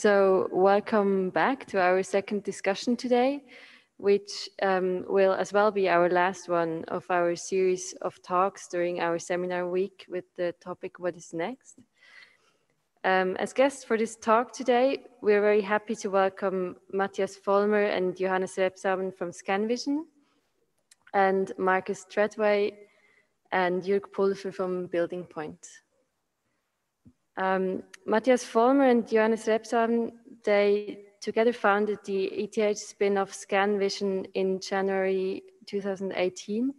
So welcome back to our second discussion today, which will as well be our last one of our series of talks during our seminar week with the topic, what is next? As guests for this talk today, we're very happy to welcome Matthias Vollmer and Johannes Rebsamen from ScanVision, and Markus Trethewey and Jürg Pulver from Building Point. Matthias Vollmer and Johannes Rebsamen, they together founded the ETH spin-off ScanVision in January 2018.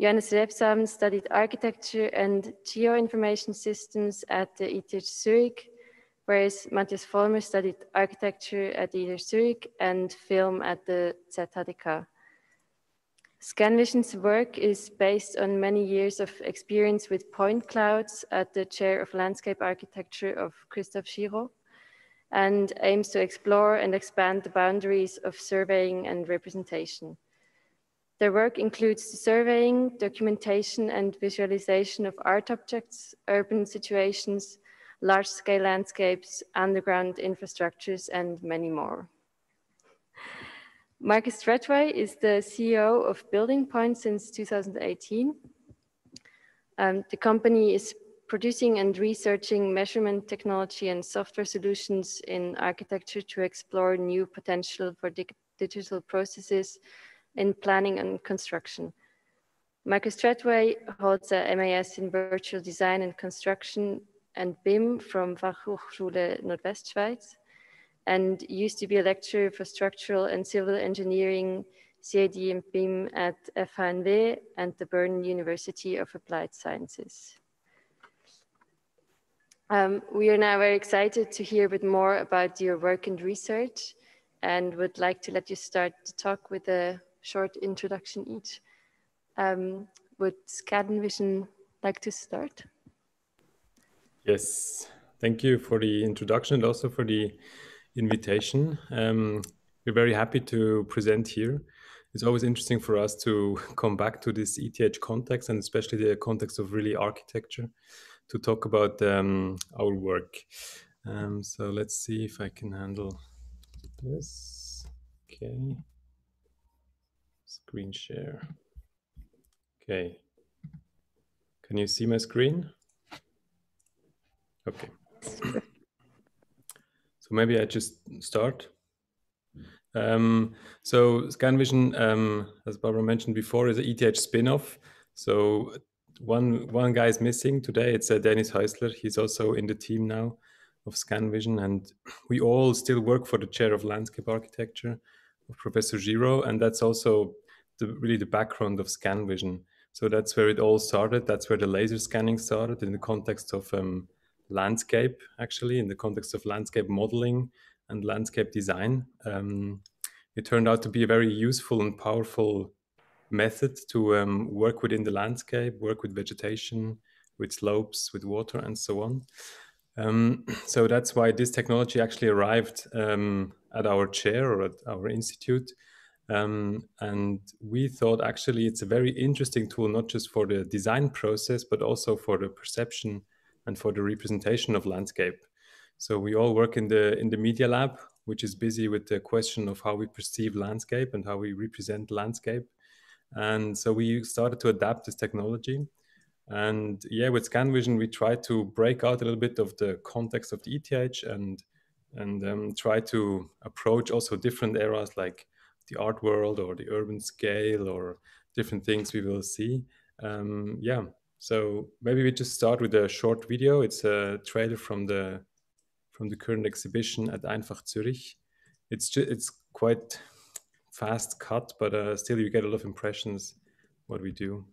Johannes Rebsamen studied architecture and geoinformation systems at the ETH Zurich, whereas Matthias Vollmer studied architecture at the ETH Zurich and film at the ZHDK. ScanVision's work is based on many years of experience with point clouds at the chair of landscape architecture of Christoph Girot, and aims to explore and expand the boundaries of surveying and representation. Their work includes the surveying, documentation and visualization of art objects, urban situations, large-scale landscapes, underground infrastructures, and many more. Markus Trethewey is the CEO of Building Point since 2018. The company is producing and researching measurement technology and software solutions in architecture to explore new potential for digital processes in planning and construction. Markus Trethewey holds a MAS in virtual design and construction and BIM from Fachhochschule Nordwestschweiz, and used to be a lecturer for structural and civil engineering, CAD and BIM at FHNW and the Bern University of Applied Sciences. We are now very excited to hear a bit more about your work and research, and would like to let you start the talk with a short introduction each. Would ScanVision like to start? Yes, thank you for the introduction and also for the invitation. We're very happy to present here. It's always interesting for us to come back to this ETH context, and especially the context of really architecture, to talk about our work. So let's see if I can handle this. Okay, screen share. Okay, can you see my screen? Okay. So maybe I just start. So ScanVision, as Barbara mentioned before, is an ETH spin-off. So one guy is missing today. It's Dennis Heusler. He's also in the team now of ScanVision, and we all still work for the chair of landscape architecture of Professor Girot, and that's also really the background of ScanVision. So that's where it all started. That's where the laser scanning started, in the context of landscape, actually, in the context of landscape modeling and landscape design. It turned out to be a very useful and powerful method to work within the landscape, work with vegetation, with slopes, with water, and so on. So that's why this technology actually arrived at our chair or at our institute. And we thought actually it's a very interesting tool, not just for the design process, but also for the perception and for the representation of landscape. So we all work in the media lab, which is busy with the question of how we perceive landscape and how we represent landscape. And so we started to adapt this technology. And yeah, with ScanVision, we try to break out a little bit of the context of the ETH and try to approach also different eras like the art world or the urban scale or different things we will see. Yeah. So maybe we just start with a short video. It's a trailer from the current exhibition at Einfach Zürich. It's quite fast cut, but still you get a lot of impressions what we do.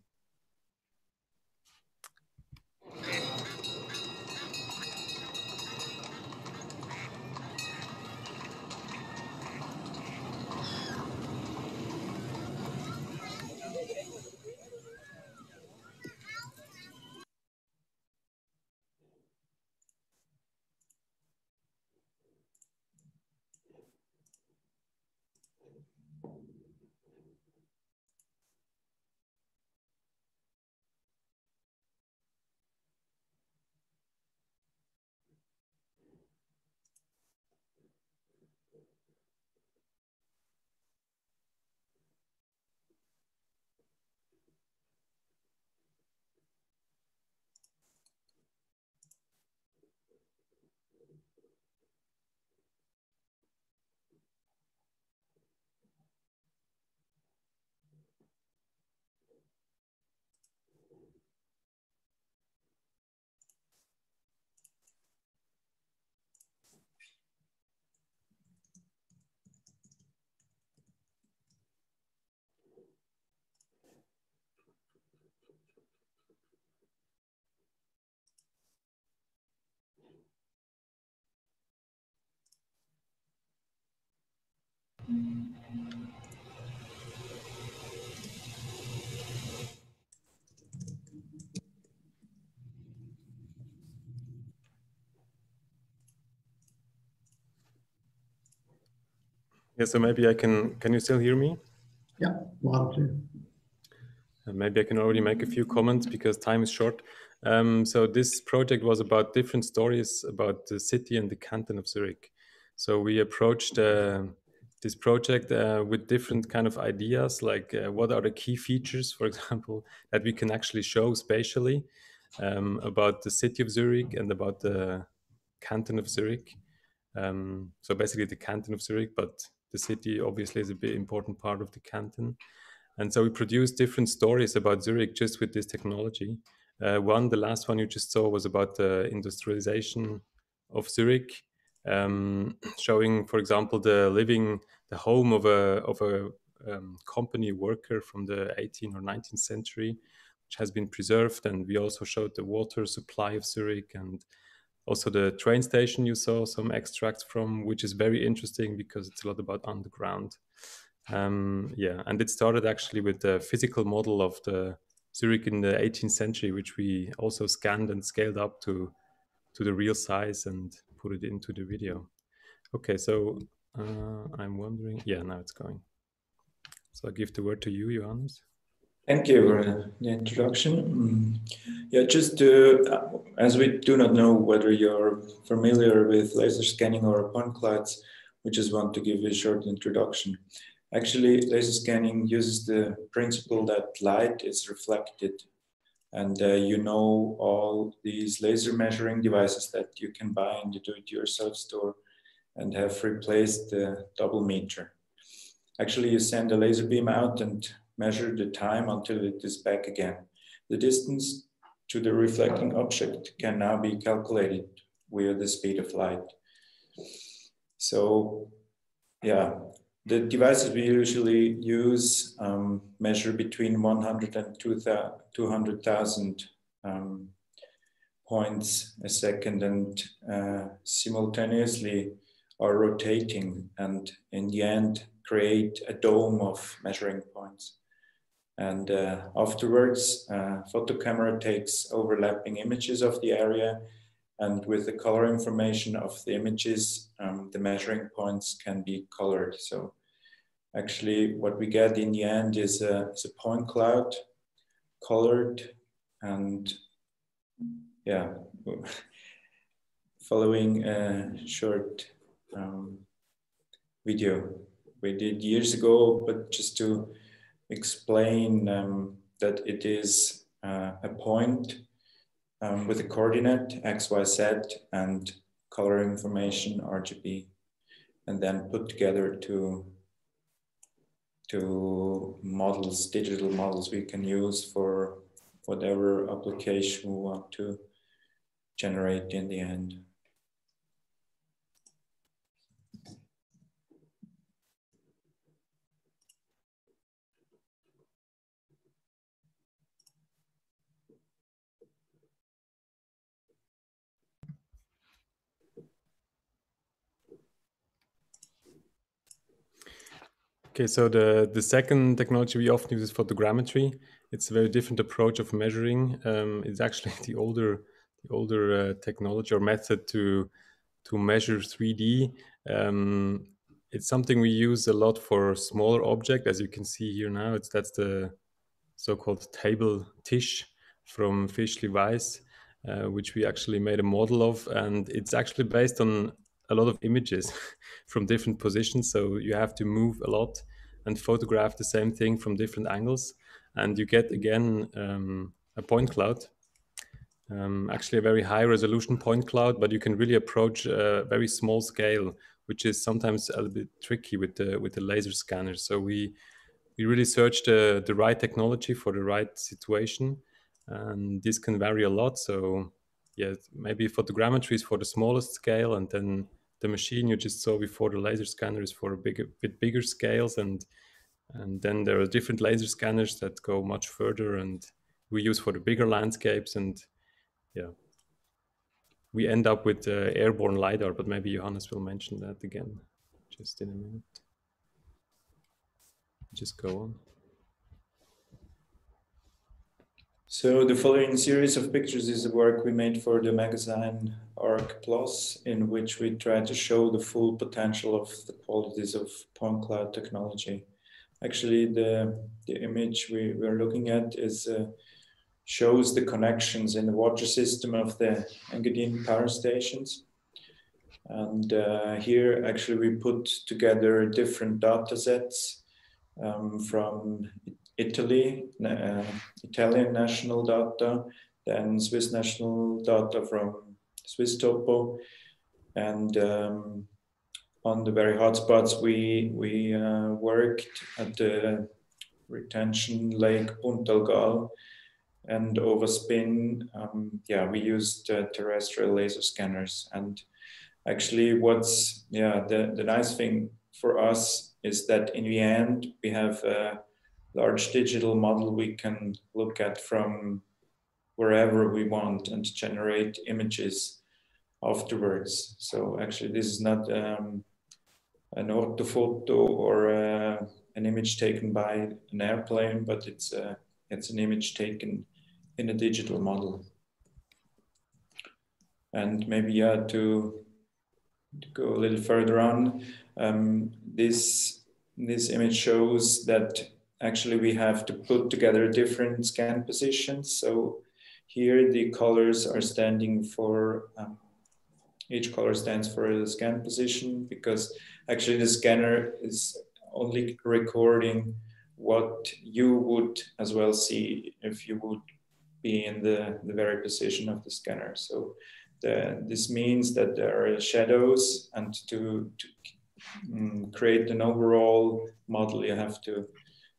Yeah, so maybe I can you still hear me? Yeah, loud and clear. Maybe I can already make a few comments because time is short. So this project was about different stories about the city and the canton of Zurich. So we approached this project with different kind of ideas, like what are the key features, for example, that we can actually show spatially about the city of Zurich and about the canton of Zurich. So basically the canton of Zurich, but the city obviously is a big important part of the canton. And so we produced different stories about Zurich just with this technology. The last one you just saw was about the industrialization of Zurich, showing, for example, the home of a company worker from the 18th or 19th century, which has been preserved. And we also showed the water supply of Zurich and also the train station you saw some extracts from, which is very interesting because it's a lot about underground. Yeah, and it started actually with the physical model of the Zurich in the 18th century, which we also scanned and scaled up to the real size and put it into the video. Okay, so I'm wondering, yeah, now it's going. So I give the word to you, Johannes. Thank you for the introduction. Yeah, just to, as we do not know whether you're familiar with laser scanning or point clouds, we just want to give you a short introduction. Actually, laser scanning uses the principle that light is reflected. And you know all these laser measuring devices that you can buy in the do-it-yourself store and have replaced the double meter. Actually, you send a laser beam out and measure the time until it is back again. The distance to the reflecting object can now be calculated via the speed of light. So, yeah. The devices we usually use measure between 100 and 200,000 points a second and simultaneously are rotating and in the end create a dome of measuring points. And afterwards, photo camera takes overlapping images of the area, and with the color information of the images, the measuring points can be colored. So actually what we get in the end is a point cloud colored, and yeah, following a short video we did years ago, but just to explain that it is a point with a coordinate X, Y, Z and color information RGB, and then put together to models, digital models we can use for whatever application we want to generate in the end. Okay, so the second technology we often use is photogrammetry. It's a very different approach of measuring. It's actually the older technology or method to measure 3D. It's something we use a lot for smaller objects, as you can see here now. That's the so-called table Tisch from Fischleweiss, which we actually made a model of, and it's actually based on a lot of images from different positions. So you have to move a lot and photograph the same thing from different angles. And you get again, a point cloud, actually a very high resolution point cloud, but you can really approach a very small scale, which is sometimes a little bit tricky with the laser scanner. So we really search the right technology for the right situation. And this can vary a lot. So yeah, maybe photogrammetry is for the smallest scale, and then the machine you just saw before, the laser scanner, is for a bit bigger scales, and then there are different laser scanners that go much further and we use for the bigger landscapes, and yeah, we end up with airborne LiDAR, but maybe Johannes will mention that again just in a minute. Just go on. So the following series of pictures is the work we made for the magazine ARC plus, in which we try to show the full potential of the qualities of point cloud technology. Actually, the image we're looking at is shows the connections in the water system of the Engadine power stations. And here, actually, we put together different data sets from Italy, Italian national data, then Swiss national data from SwissTopo, and on the very hotspots we worked at the retention lake Puntalgal and overspin. We used terrestrial laser scanners, and actually, what's the nice thing for us is that in the end we have large digital model we can look at from wherever we want and generate images afterwards. So actually this is not an orthophoto or an image taken by an airplane, but it's an image taken in a digital model. And maybe to go a little further on, this image shows that actually, we have to put together different scan positions. So here the colors are standing for, each color stands for a scan position, because actually the scanner is only recording what you would as well see if you would be in the very position of the scanner. So this means that there are shadows, and to create an overall model, you have to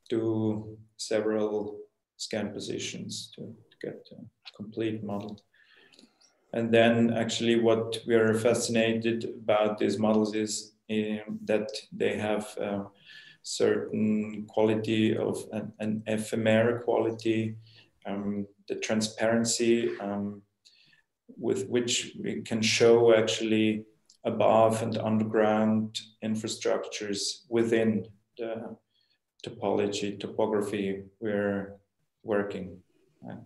do several scan positions to get a complete model. And then actually what we are fascinated about these models is that they have a certain quality of an ephemera quality, the transparency with which we can show actually above and underground infrastructures within the topology, topography we're working at.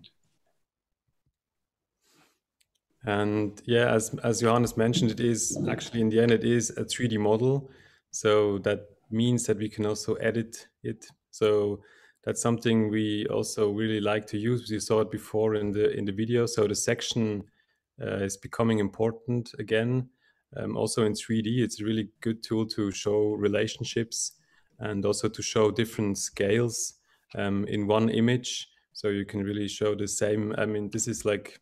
And yeah, as Johannes mentioned, it is actually in the end, it is a 3D model. So that means that we can also edit it. So that's something we also really like to use. You saw it before in the video. So the section is becoming important again. Also in 3D, it's a really good tool to show relationships and also to show different scales in one image. So you can really show the same. I mean, this is like,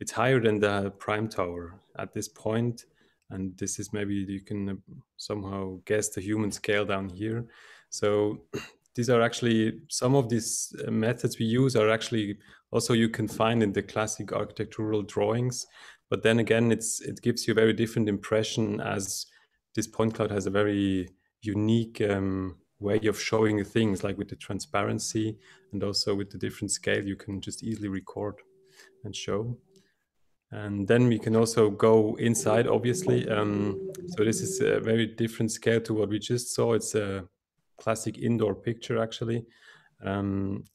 it's higher than the prime tower at this point. And this is maybe, you can somehow guess the human scale down here. So these are actually, some of these methods we use are actually also you can find in the classic architectural drawings. But then again, it gives you a very different impression, as this point cloud has a very unique way of showing things, like with the transparency and also with the different scale you can just easily record and show. And then we can also go inside, obviously. So this is a very different scale to what we just saw. It's a classic indoor picture, actually.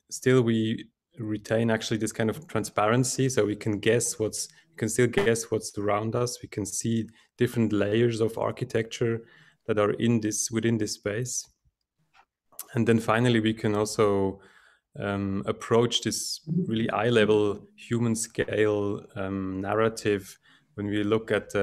Still, we retain actually this kind of transparency, so we can guess what's around us. We can see different layers of architecture that are within this space. And then finally, we can also approach this really eye-level human scale narrative when we look at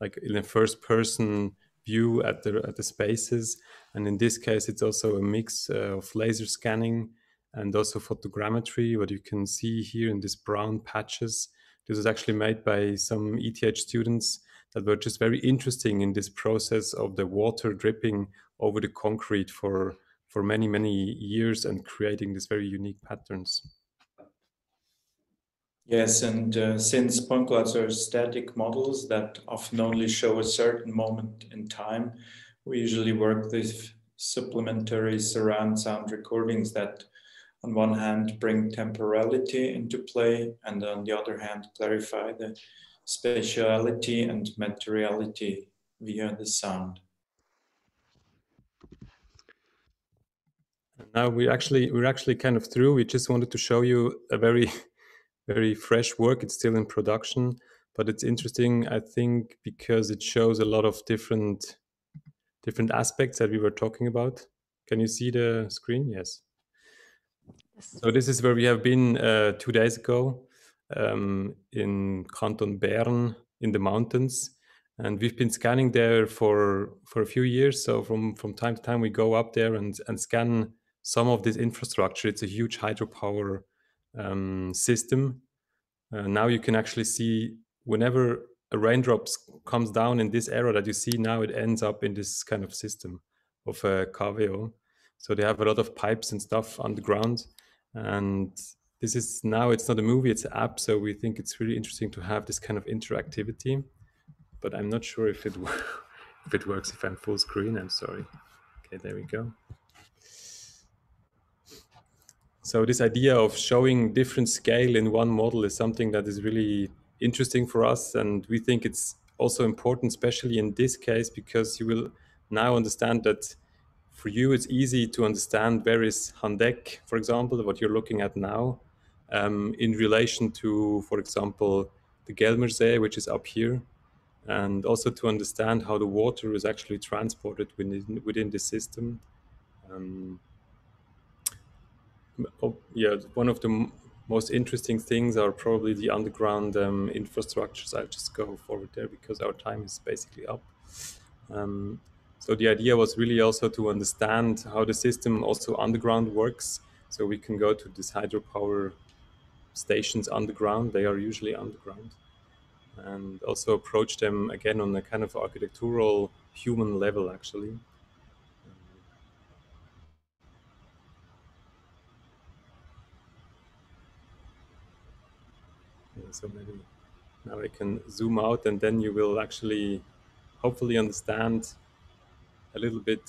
like in a first-person view at the spaces. And in this case, it's also a mix of laser scanning and also photogrammetry. What you can see here in these brown patches, this was actually made by some ETH students that were just very interesting in this process of the water dripping over the concrete for many, many years and creating these very unique patterns. Yes, and since point clouds are static models that often only show a certain moment in time, we usually work with supplementary surround sound recordings that on one hand bring temporality into play, and on the other hand clarify the spatiality and materiality via the sound. Now we're actually kind of through. We just wanted to show you a very fresh work. It's still in production, but it's interesting, I think, because it shows a lot of different aspects that we were talking about. Can you see the screen? Yes. So this is where we have been 2 days ago in Canton Bern in the mountains. And we've been scanning there for a few years. So from time to time, we go up there and scan some of this infrastructure. It's a huge hydropower system. Now you can actually see whenever a raindrop comes down in this area that you see now, it ends up in this kind of system of KVO. So they have a lot of pipes and stuff underground. And this is now, it's not a movie, it's an app. So we think it's really interesting to have this kind of interactivity. But I'm not sure if it works if I'm full screen. I'm sorry. Okay, there we go. So this idea of showing different scale in one model is something that is really interesting for us, and we think it's also important, especially in this case, because you will now understand that for you it's easy to understand where is Handeck, for example, what you're looking at now, in relation to, for example, the Gelmersee, which is up here. And also to understand how the water is actually transported within the system. One of the most interesting things are probably the underground infrastructures. I'll just go forward there because our time is basically up. So the idea was really also to understand how the system also underground works. So we can go to these hydropower stations underground. They are usually underground. And also approach them again on a kind of architectural human level, actually. Yeah, so maybe now I can zoom out, and then you will actually hopefully understand a little bit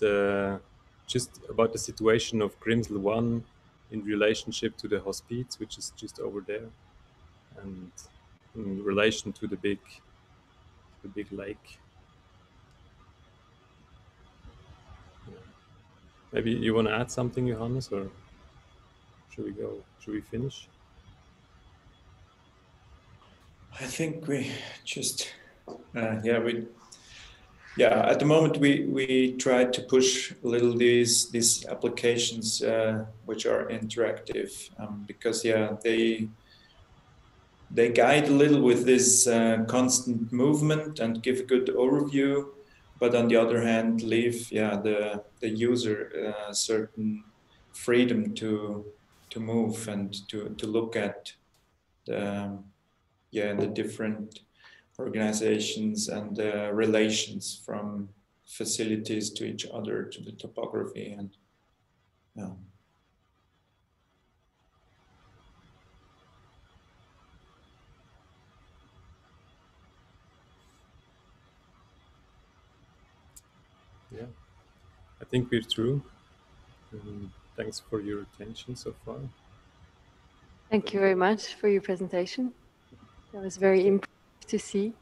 just about the situation of Grimsel 1 in relationship to the Hospiz, which is just over there. And in relation to the big lake. Yeah. Maybe you want to add something, Johannes, or should we go? Should we finish? I think we just at the moment we try to push a little these applications which are interactive because they guide a little with this constant movement and give a good overview, but on the other hand, leave the user certain freedom to move and to look at the different organizations and relations from facilities to each other to the topography and . Yeah, I think we're through. Thanks for your attention so far. Thank you very much for your presentation. That was very impressive to see.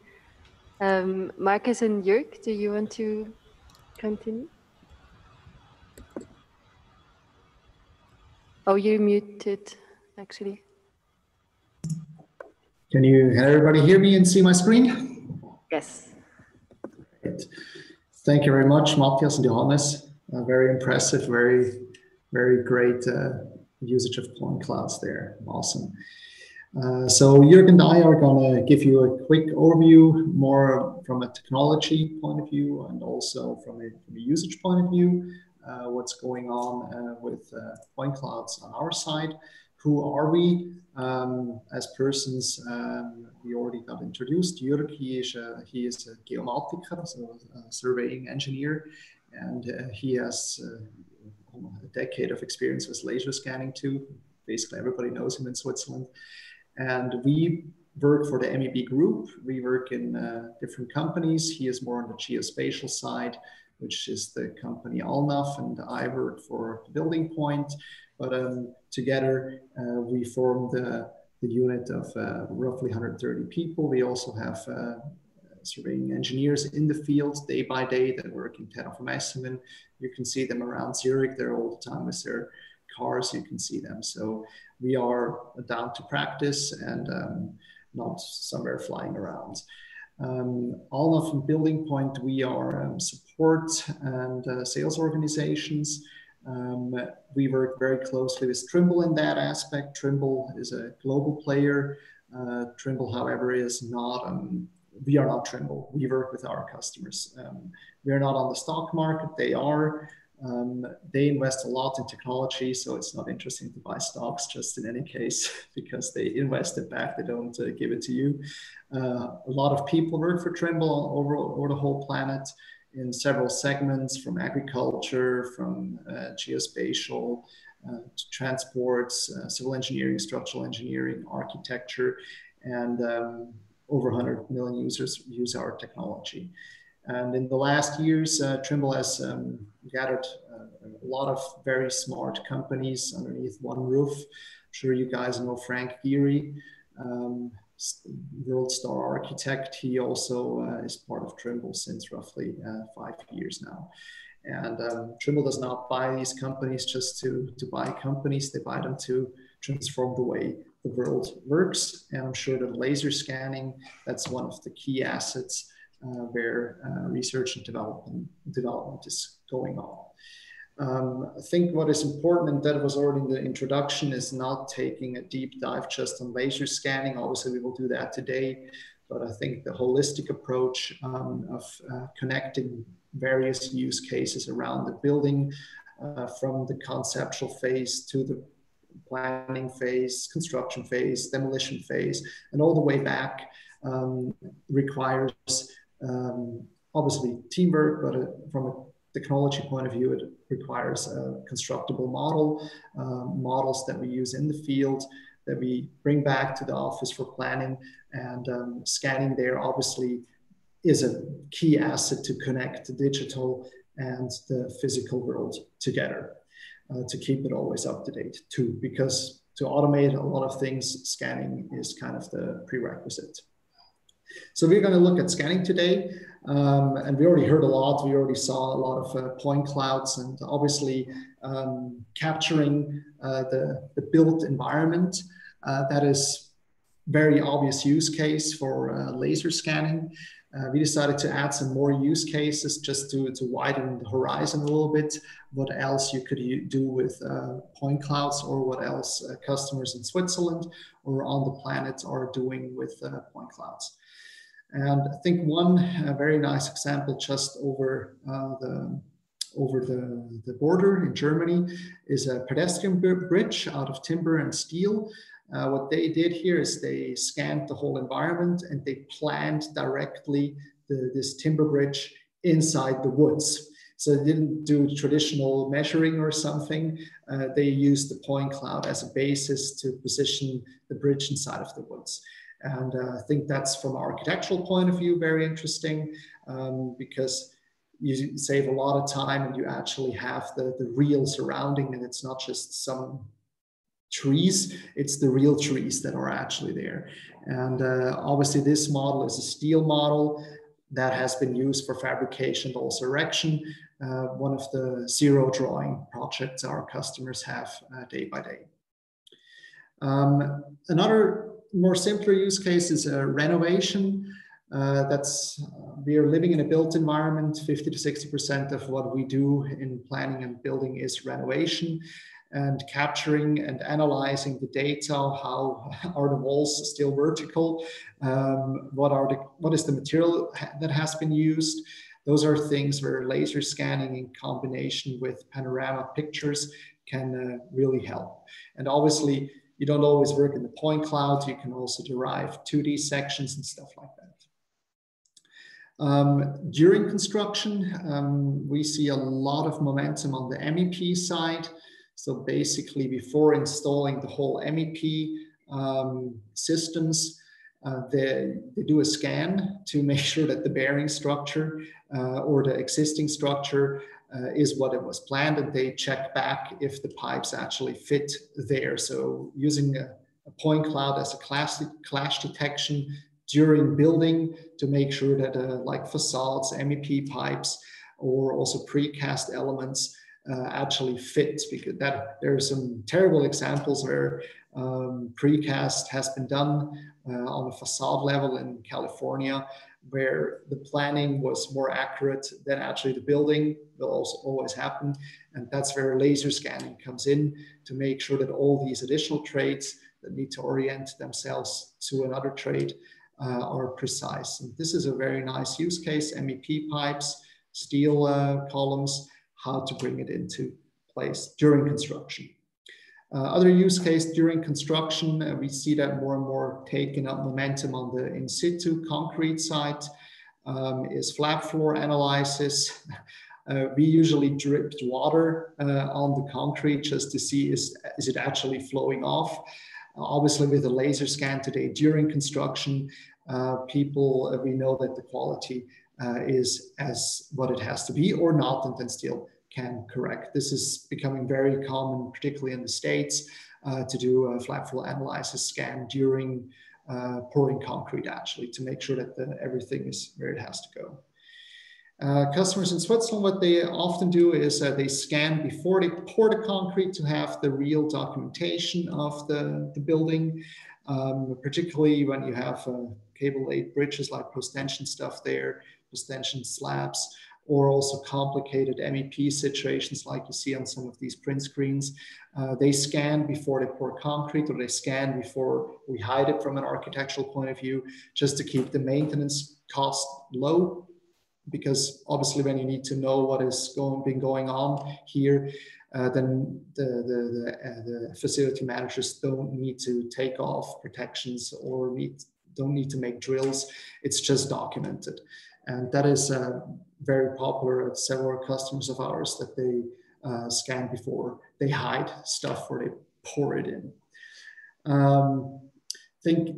Markus and Jürg, do you want to continue? Oh, you're muted, actually. Can everybody hear me and see my screen? Yes. Great. Thank you very much, Matthias and Johannes. Very impressive, very great usage of point clouds there. Awesome. So Jürg and I are going to give you a quick overview, more from a technology point of view and also from a usage point of view, what's going on with point clouds on our side. Who are we as persons? We already got introduced. Jürg, he is a geomatiker, so a surveying engineer, and he has a decade of experience with laser scanning too. Basically, everybody knows him in Switzerland. And we work for the MEB group. We work in different companies. He is more on the geospatial side, which is the company Alnaf, and I work for Building Point. But together we formed the unit of roughly 130 people. We also have surveying engineers in the field day by day that work in Tenof Messingen. You can see them around Zurich. They're all the time with their cars. You can see them. So we are down to practice and not somewhere flying around. Alnaf and Building Point, we are support and sales organizations. We work very closely with Trimble in that aspect. Trimble is a global player. Trimble, however, is not, we are not Trimble. We work with our customers. We are not on the stock market. They are. They invest a lot in technology, so it's not interesting to buy stocks just in any case, because they invest it back, they don't give it to you. A lot of people work for Trimble over the whole planet in several segments, from agriculture, from geospatial, to transports, civil engineering, structural engineering, architecture, and over 100 million users use our technology. And in the last years, Trimble has gathered a lot of very smart companies underneath one roof. I'm sure you guys know Frank Gehry, world star architect. He also is part of Trimble since roughly 5 years now. And Trimble does not buy these companies just to buy companies. They buy them to transform the way the world works. And I'm sure that laser scanning, that's one of the key assets where research and development is going on. I think what is important, and that was already in the introduction, is not taking a deep dive just on laser scanning. Obviously, we will do that today, but I think the holistic approach of connecting various use cases around the building, from the conceptual phase to the planning phase, construction phase, demolition phase, and all the way back, requires obviously teamwork, but from a technology point of view, it requires a constructible model, models that we use in the field that we bring back to the office for planning, and scanning there obviously is a key asset to connect the digital and the physical world together, to keep it always up to date too, because to automate a lot of things, scanning is kind of the prerequisite. So we're going to look at scanning today, and we already heard a lot, we already saw a lot of point clouds, and obviously capturing the built environment, that is very obvious use case for laser scanning. We decided to add some more use cases just to widen the horizon a little bit, what else you could do with point clouds, or what else customers in Switzerland or on the planet are doing with point clouds. And I think one very nice example just over the border in Germany is a pedestrian bridge out of timber and steel. What they did here is they scanned the whole environment and they planned directly this timber bridge inside the woods. So they didn't do traditional measuring or something. They used the point cloud as a basis to position the bridge inside of the woods. And I think that's, from an architectural point of view, very interesting, because you save a lot of time and you actually have the real surrounding, and it's not just some trees, it's the real trees that are actually there. And obviously this model is a steel model that has been used for fabrication and also erection. One of the zero drawing projects our customers have day by day. Another more simpler use case is a renovation. We are living in a built environment. 50 to 60% of what we do in planning and building is renovation, and capturing and analyzing the data. How are the walls still vertical? What is the material that has been used? Those are things where laser scanning in combination with panorama pictures can really help. And obviously, you don't always work in the point cloud. You can also derive 2D sections and stuff like that. During construction, we see a lot of momentum on the MEP side. So basically, before installing the whole MEP systems, they do a scan to make sure that the bearing structure or the existing structure is what it was planned, and they check back if the pipes actually fit there. So using a point cloud as a clash detection during building to make sure that like facades, MEP pipes, or also precast elements actually fit, because that there are some terrible examples where precast has been done on a facade level in California, where the planning was more accurate than actually the building. Will also always happen. And that's where laser scanning comes in to make sure that all these additional trades that need to orient themselves to another trade are precise. And this is a very nice use case, MEP pipes, steel columns, how to bring it into place during construction. Other use case during construction, we see that more and more taking up momentum on the in situ concrete site is flat floor analysis. We usually dripped water on the concrete just to see is it actually flowing off. Obviously with a laser scan today during construction, we know that the quality is as what it has to be or not, and then still can correct. This is becoming very common, particularly in the States, to do a flat floor analysis scan during pouring concrete, actually, to make sure that everything is where it has to go. Customers in Switzerland, what they often do is they scan before they pour the concrete to have the real documentation of the building, particularly when you have cable-laid bridges like post-tension stuff there, post-tension slabs, or also complicated MEP situations like you see on some of these print screens. They scan before they pour concrete, or they scan before we hide it from an architectural point of view, just to keep the maintenance cost low. Because obviously when you need to know what is been going on here, then the facility managers don't need to take off protections or don't need to make drills. It's just documented. And that is very popular at several customers of ours, that they scan before they hide stuff or they pour it in. I think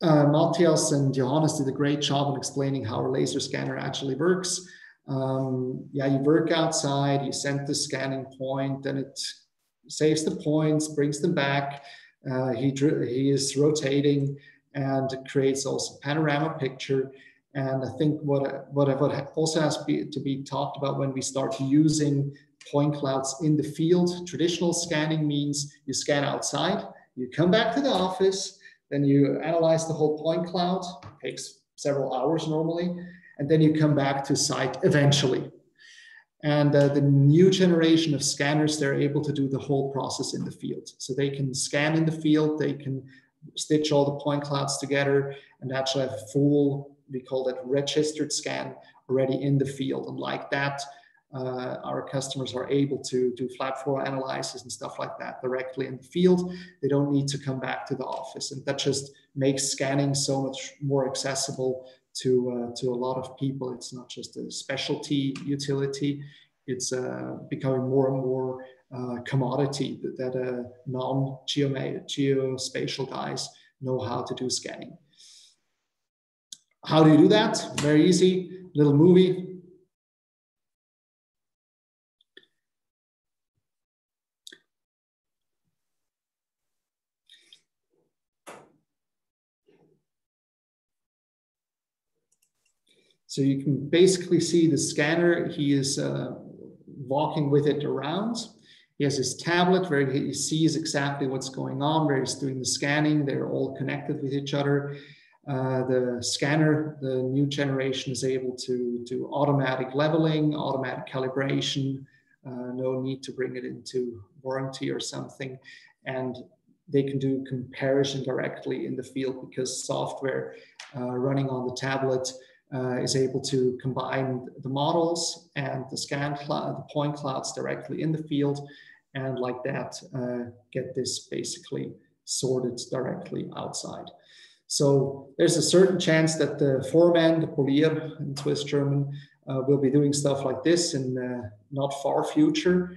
Matthias and Johannes did a great job in explaining how a laser scanner actually works. Yeah, you work outside, you send the scanning point, then it saves the points, brings them back. He is rotating and creates also a panorama picture. And I think what also has to be talked about when we start using point clouds in the field, traditional scanning means you scan outside, you come back to the office, then you analyze the whole point cloud, takes several hours normally, and then you come back to site eventually. And the new generation of scanners, they're able to do the whole process in the field. So they can scan in the field, they can stitch all the point clouds together and actually have a full, we call that registered scan, already in the field. And like that, our customers are able to do flat floor analysis and stuff like that directly in the field. They don't need to come back to the office. And that just makes scanning so much more accessible to a lot of people. It's not just a specialty utility. It's becoming more and more commodity that non-geospatial guys know how to do scanning. How do you do that? Very easy, little movie. So you can basically see the scanner. He is walking with it around. He has his tablet where he sees exactly what's going on, where he's doing the scanning. They're all connected with each other. The scanner, the new generation, is able to do automatic leveling, automatic calibration, no need to bring it into warranty or something. And they can do comparison directly in the field, because software running on the tablet is able to combine the models and the scan cloud, the point clouds directly in the field. And like that, get this basically sorted directly outside. So there's a certain chance that the foreman, the polier in Swiss German, will be doing stuff like this in the not far future.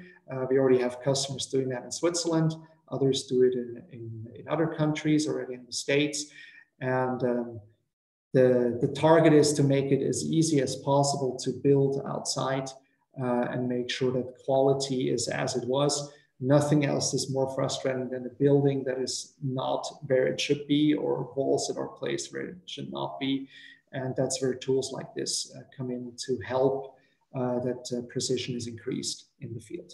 We already have customers doing that in Switzerland. Others do it in other countries, already in the States. And the target is to make it as easy as possible to build outside and make sure that quality is as it was. Nothing else is more frustrating than a building that is not where it should be, or walls that are placed where it should not be. And that's where tools like this come in to help that precision is increased in the field.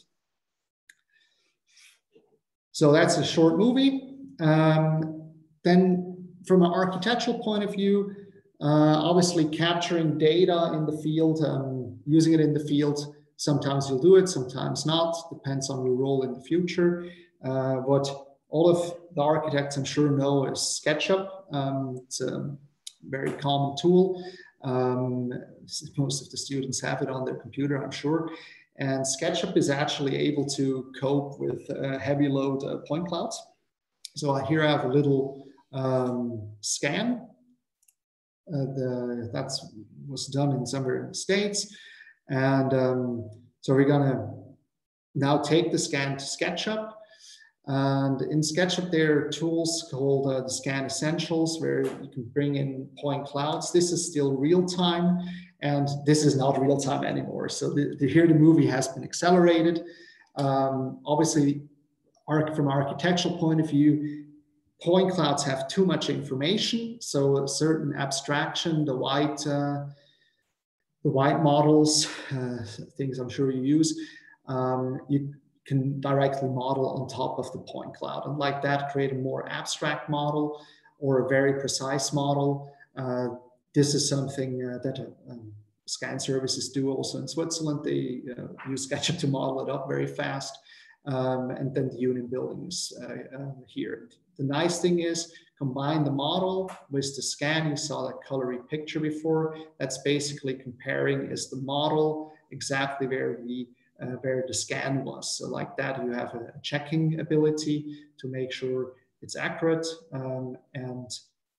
So that's a short movie. Then from an architectural point of view, obviously capturing data in the field, using it in the field, sometimes you'll do it, sometimes not, depends on your role in the future. What all of the architects I'm sure know is SketchUp. It's a very common tool. Most of the students have it on their computer, I'm sure. And SketchUp is actually able to cope with heavy load point clouds. So here I have a little scan that was done in somewhere in the States. And so we're gonna now take the scan to SketchUp. And in SketchUp, there are tools called the Scan Essentials, where you can bring in point clouds. This is still real time, and this is not real time anymore. So here the movie has been accelerated. Obviously, from an architectural point of view, point clouds have too much information. So a certain abstraction, the white models, things I'm sure you use, you can directly model on top of the point cloud, and like that create a more abstract model or a very precise model. This is something that scan services do also in Switzerland. They use SketchUp to model it up very fast. And then the unit buildings here. The nice thing is, combine the model with the scan. You saw that colory picture before. That's basically comparing is the model exactly where the scan was. So like that, you have a checking ability to make sure it's accurate and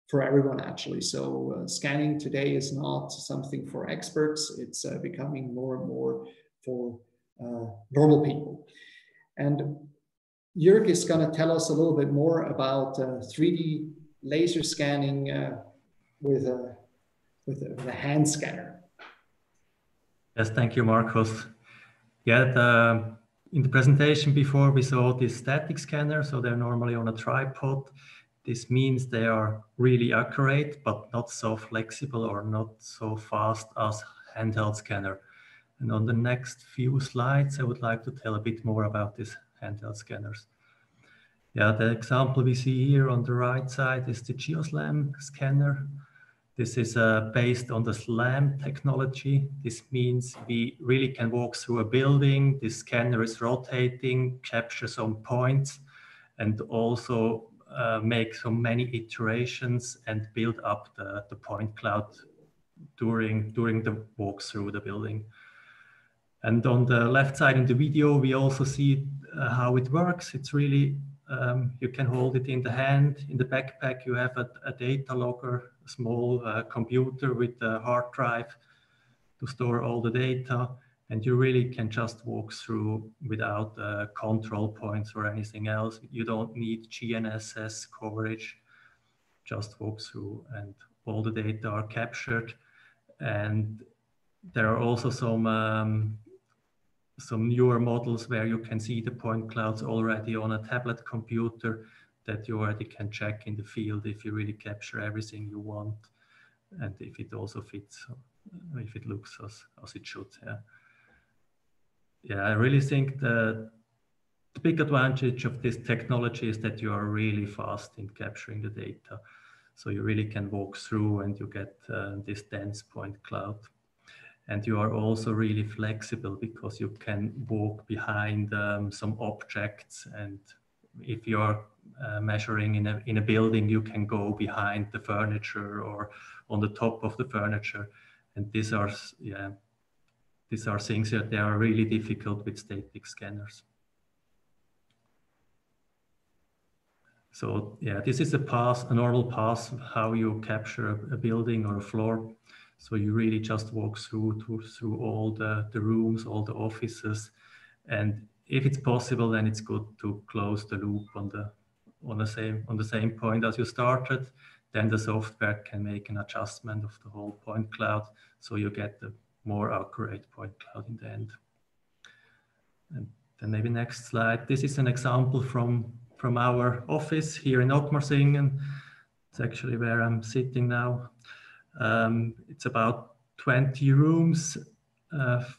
for everyone actually. So scanning today is not something for experts. It's becoming more and more for normal people. And Jürg is going to tell us a little bit more about 3D laser scanning with a hand scanner. Yes, thank you, Markus. Yeah, in the presentation before we saw this static scanner, so they're normally on a tripod. This means they are really accurate, but not so flexible or not so fast as handheld scanner. And on the next few slides, I would like to tell a bit more about these handheld scanners. Yeah, the example we see here on the right side is the GeoSLAM scanner. This is based on the SLAM technology. This means we really can walk through a building. This scanner is rotating, captures some points, and also makes so many iterations and build up the point cloud during the walk through the building. And on the left side in the video, we also see how it works. It's really, you can hold it in the hand. In the backpack, you have a data logger, a small computer with a hard drive to store all the data. And you really can just walk through without control points or anything else. You don't need GNSS coverage, just walk through and all the data are captured. And there are also some newer models where you can see the point clouds already on a tablet computer that you already can check in the field if you really capture everything you want and if it also fits, if it looks as it should. Yeah, yeah, I really think the big advantage of this technology is that you are really fast in capturing the data. So you really can walk through and you get this dense point cloud. And you are also really flexible because you can walk behind some objects. And if you are measuring in a building, you can go behind the furniture or on the top of the furniture. And these are things that they are really difficult with static scanners. So yeah, this is a normal pass, how you capture a building or a floor. So you really just walk through all the rooms, all the offices. And if it's possible, then it's good to close the loop on the same point as you started. Then the software can make an adjustment of the whole point cloud. So you get the more accurate point cloud in the end. And Then maybe next slide. This is an example from our office here in Ottmarsingen. It's actually where I'm sitting now. It's about 20 rooms,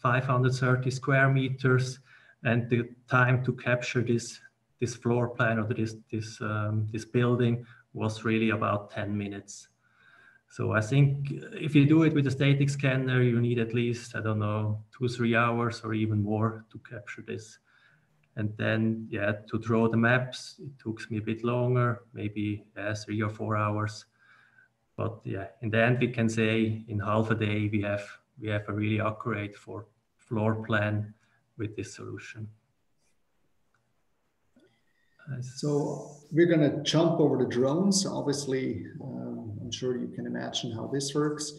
530 square meters, and the time to capture this floor plan or this building was really about 10 minutes. So I think if you do it with a static scanner, you need at least, I don't know, 2-3 hours or even more to capture this. And then, yeah, to draw the maps, it took me a bit longer, maybe 3 or 4 hours. But yeah, in the end, we can say in half a day, we have a really accurate floor plan with this solution. So we're gonna jump over the drones, obviously. I'm sure you can imagine how this works,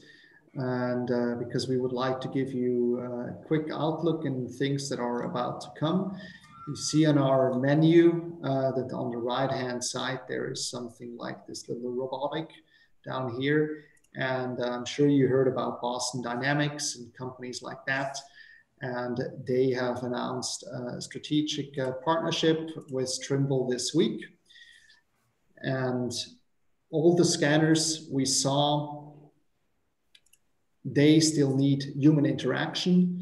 and because we would like to give you a quick outlook in things that are about to come. You see on our menu that on the right hand side there is something like this little robotic down here, and I'm sure you heard about Boston Dynamics and companies like that, and they have announced a strategic partnership with Trimble this week. And all the scanners we saw, they still need human interaction.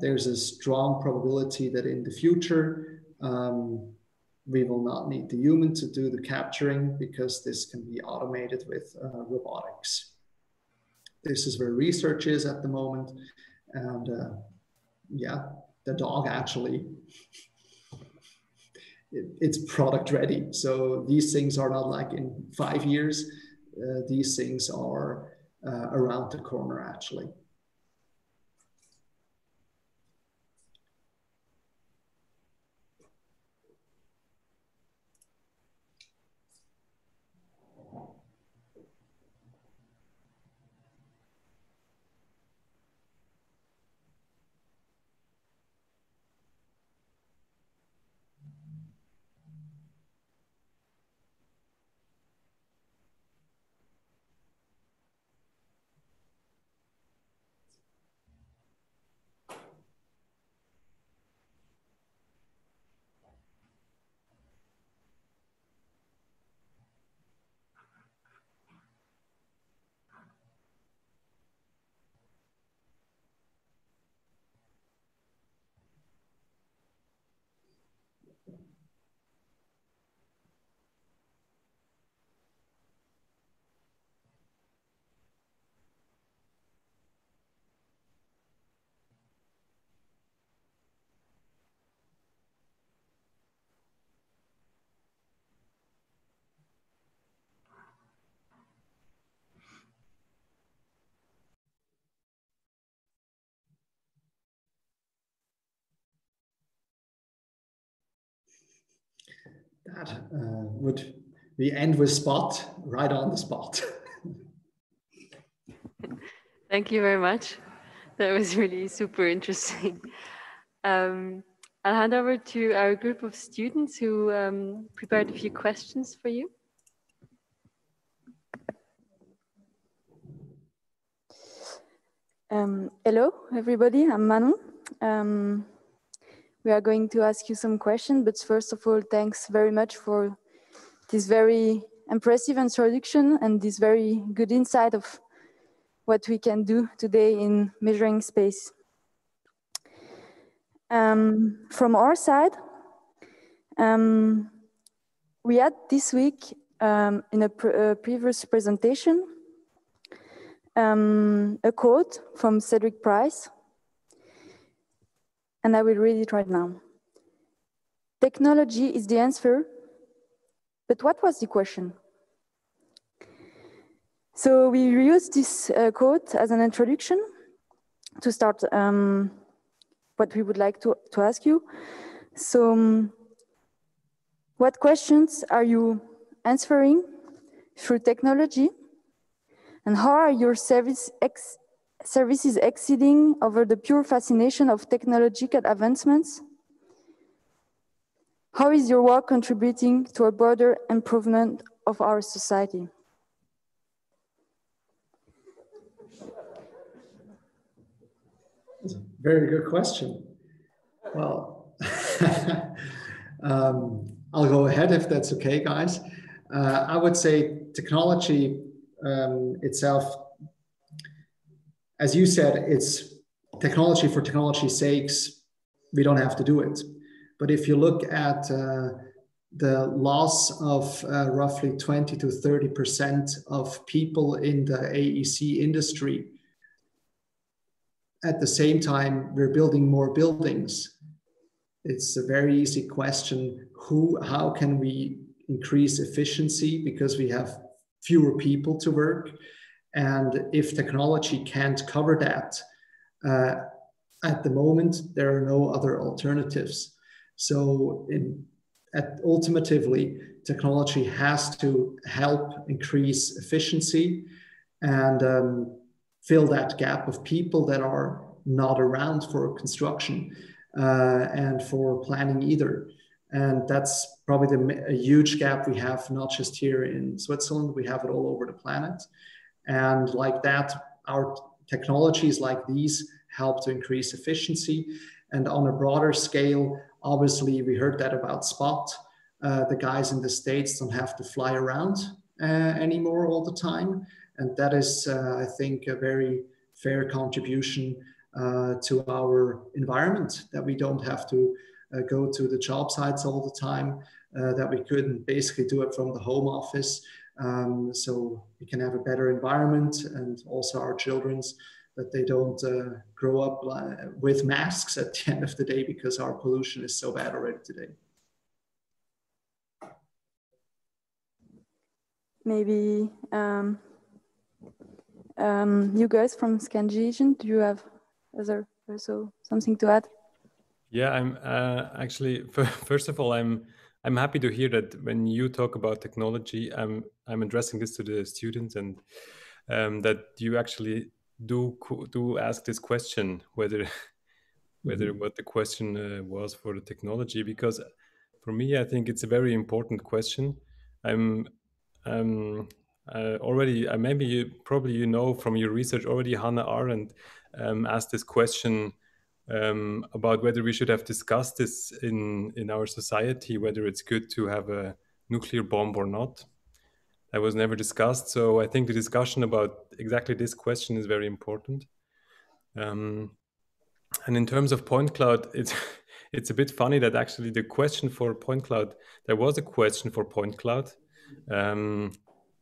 There's a strong probability that in the future, we will not need the human to do the capturing because this can be automated with robotics. This is where research is at the moment. And yeah, the dog actually, it's product ready. So these things are not like in 5 years, these things are around the corner actually. That would we end with Spot, right on the spot. Thank you very much. That was really super interesting. I'll hand over to our group of students who prepared a few questions for you. Hello, everybody. I'm Manon. We are going to ask you some questions, but first of all, thanks very much for this very impressive introduction and this very good insight of what we can do today in measuring space. From our side, we had this week in a previous presentation, a quote from Cedric Price. And I will read it right now. Technology is the answer, but what was the question? So we used this quote as an introduction to start what we would like to ask you. So what questions are you answering through technology? And how are your services exceeding over the pure fascination of technological advancements? How is your work contributing to a broader improvement of our society? Very good question. Well, I'll go ahead if that's okay, guys. I would say technology itself, as you said, it's technology for technology's sakes. We don't have to do it. But if you look at the loss of roughly 20 to 30% of people in the AEC industry, at the same time, we're building more buildings. It's a very easy question. How can we increase efficiency? Because we have fewer people to work. And if technology can't cover that, at the moment, there are no other alternatives. So ultimately, technology has to help increase efficiency and fill that gap of people that are not around for construction and for planning either. And that's probably a huge gap we have, not just here in Switzerland, we have it all over the planet. And like that, our technologies like these help to increase efficiency. And on a broader scale, obviously, we heard that about Spot. The guys in the States don't have to fly around anymore all the time. And that is, I think, a very fair contribution to our environment, that we don't have to go to the job sites all the time, that we couldn't basically do it from the home office. So we can have a better environment, and also our children's, that they don't grow up with masks at the end of the day, because our pollution is so bad already today. Maybe you guys from ScanVision, do you have also something to add? Yeah, I'm actually, first of all, I'm happy to hear that when you talk about technology, I'm addressing this to the students, and that you actually do ask this question, whether what the question was for the technology, because for me, I think it's a very important question. Already, maybe you know from your research already, Hannah Arendt asked this question about whether we should have discussed this in our society, whether it's good to have a nuclear bomb or not. That was never discussed. So I think the discussion about exactly this question is very important. And in terms of point cloud, it's a bit funny that actually the question for point cloud, there was a question for point cloud,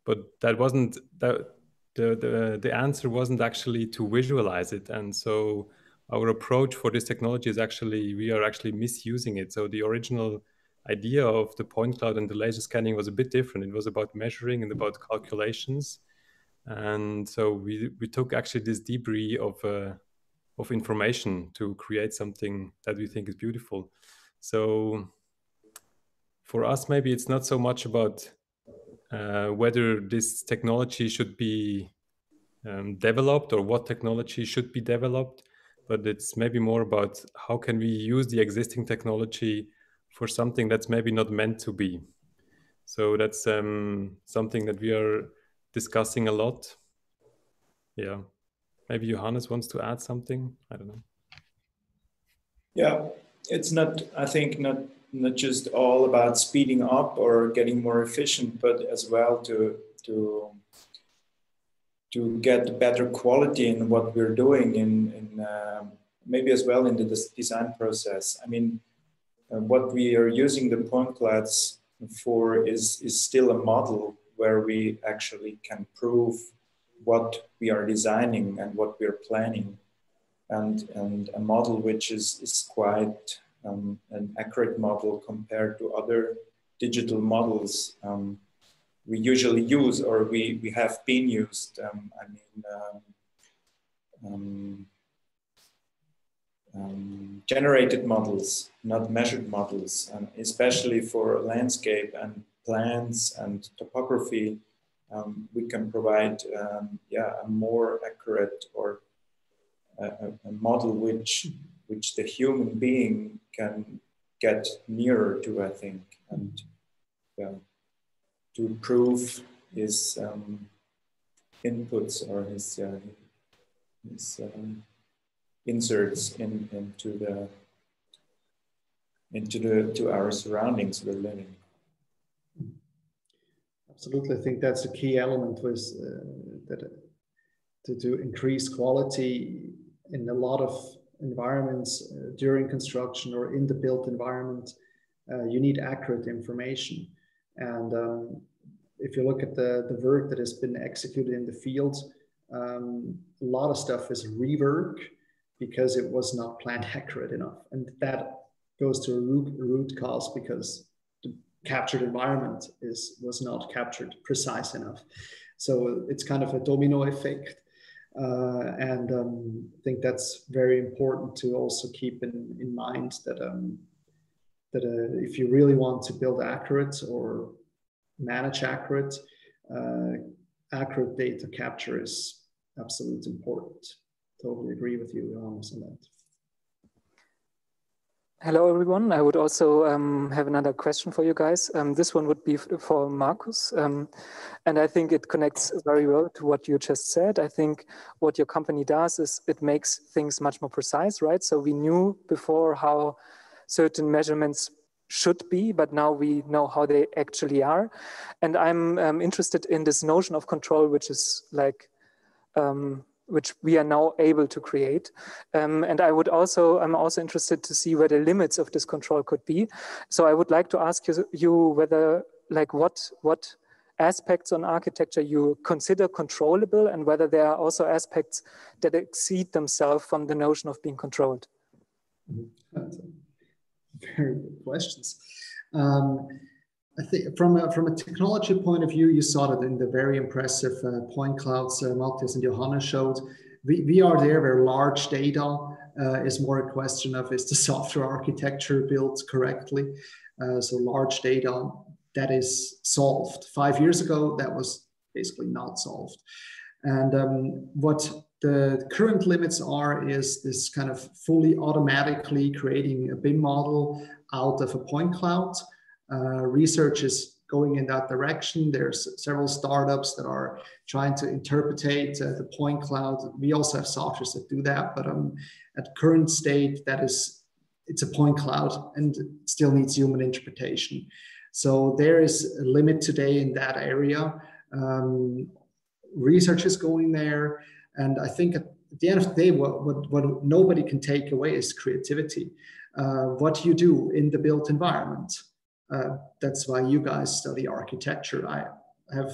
but that wasn't, the answer wasn't actually to visualize it. And so our approach for this technology is actually, we are actually misusing it. So the original idea of the point cloud and the laser scanning was a bit different. It was about measuring and about calculations. And so we took actually this debris of information to create something that we think is beautiful. So for us, maybe it's not so much about whether this technology should be developed or what technology should be developed, but it's maybe more about how can we use the existing technology for something that's maybe not meant to be. So that's something that we are discussing a lot. Yeah, maybe Johannes wants to add something, I don't know. Yeah, it's not, I think not just all about speeding up or getting more efficient, but as well to get better quality in what we're doing in maybe as well in the design process. I mean, what we are using the point clouds for is still a model where we actually can prove what we are designing and what we are planning, and a model which is quite an accurate model compared to other digital models we usually use, or we have been used. Generated models, not measured models, and especially for landscape and plans and topography, we can provide a more accurate or a model which the human being can get nearer to, I think, and to prove his inputs or his inserts into the into the to our surroundings we're living. Absolutely, I think that's a key element was that to increase quality in a lot of environments during construction or in the built environment, you need accurate information. And if you look at the work that has been executed in the field, a lot of stuff is rework because it was not planned accurate enough. And that goes to a root cause because the captured environment was not captured precise enough. So it's kind of a domino effect. And I think that's very important to also keep in mind that, if you really want to build accurate or manage accurate, accurate data capture is absolutely important. Totally agree with you, Johannes, on that. Hello, everyone. I would also have another question for you guys. This one would be for Markus. And I think it connects very well to what you just said. I think what your company does is it makes things much more precise, right? So we knew before how certain measurements should be, but now we know how they actually are. And I'm interested in this notion of control, which is like, which we are now able to create. And I'm also interested to see where the limits of this control could be. So I would like to ask you whether, like what aspects on architecture you consider controllable and whether there are also aspects that exceed themselves from the notion of being controlled. Mm-hmm. Very good questions. I think from a technology point of view, you saw that in the very impressive point clouds Matthias and Johannes showed. We are there where large data is more a question of is the software architecture built correctly? So large data, that is solved. 5 years ago, that was basically not solved. And what the current limits are is this kind of fully automatically creating a BIM model out of a point cloud. Research is going in that direction. There's several startups that are trying to interpretate the point cloud. We also have softwares that do that, but at current state, it's a point cloud and still needs human interpretation. So there is a limit today in that area. Research is going there. And I think at the end of the day, what nobody can take away is creativity. What you do in the built environment. That's why you guys study architecture. I have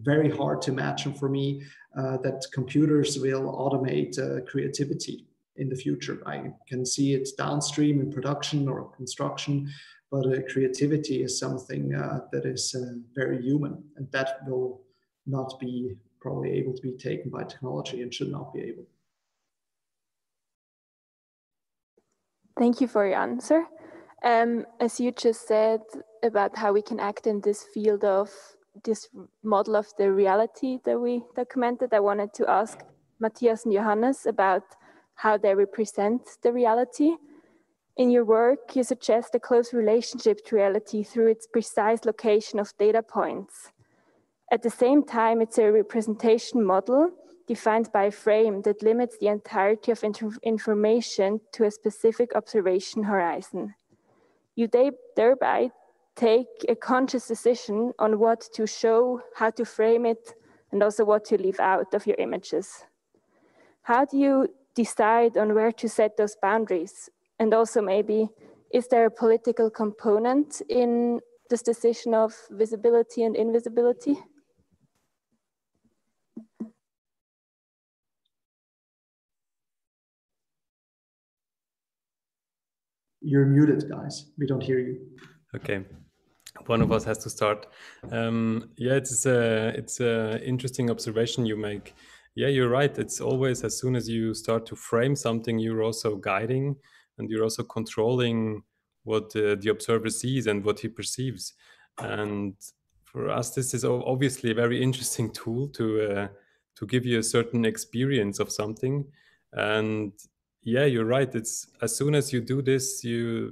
very hard to imagine for me that computers will automate creativity in the future. I can see it downstream in production or construction, but creativity is something that is very human, and that will not be probably able to be taken by technology and should not be able. Thank you for your answer. As you just said about how we can act in this field of this model of the reality that we documented, I wanted to ask Matthias and Johannes about how they represent the reality. In your work, you suggest a close relationship to reality through its precise location of data points. At the same time, it's a representation model defined by a frame that limits the entirety of information to a specific observation horizon. You thereby take a conscious decision on what to show, how to frame it, and also what to leave out of your images. How do you decide on where to set those boundaries? And also maybe, is there a political component in this decision of visibility and invisibility? You're muted, guys. We don't hear you. Okay, one of us has to start. Yeah, it's a interesting observation you make. Yeah, you're right. It's always as soon as you start to frame something, you're also guiding and you're also controlling what the observer sees and what he perceives. And for us, this is obviously a very interesting tool to give you a certain experience of something. And yeah, you're right. It's as soon as you do this, you're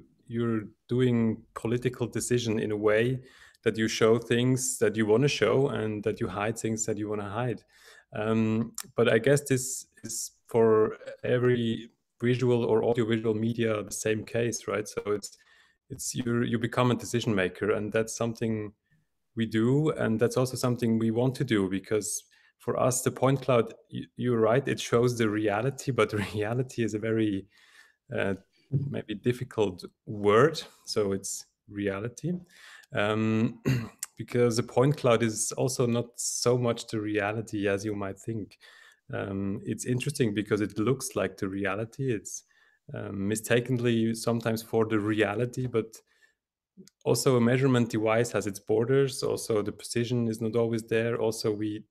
doing political decision in a way that you show things that you want to show and that you hide things that you want to hide. But I guess this is for every visual or audiovisual media the same case, right? So it's it's you become a decision maker, and that's something we do, and that's also something we want to do, because for us the point cloud, you're right, it shows the reality, but reality is a very maybe difficult word, so it's reality, because the point cloud is also not so much the reality as you might think. It's interesting because it looks like the reality. It's mistakenly sometimes for the reality, but also a measurement device has its borders. Also the precision is not always there. Also we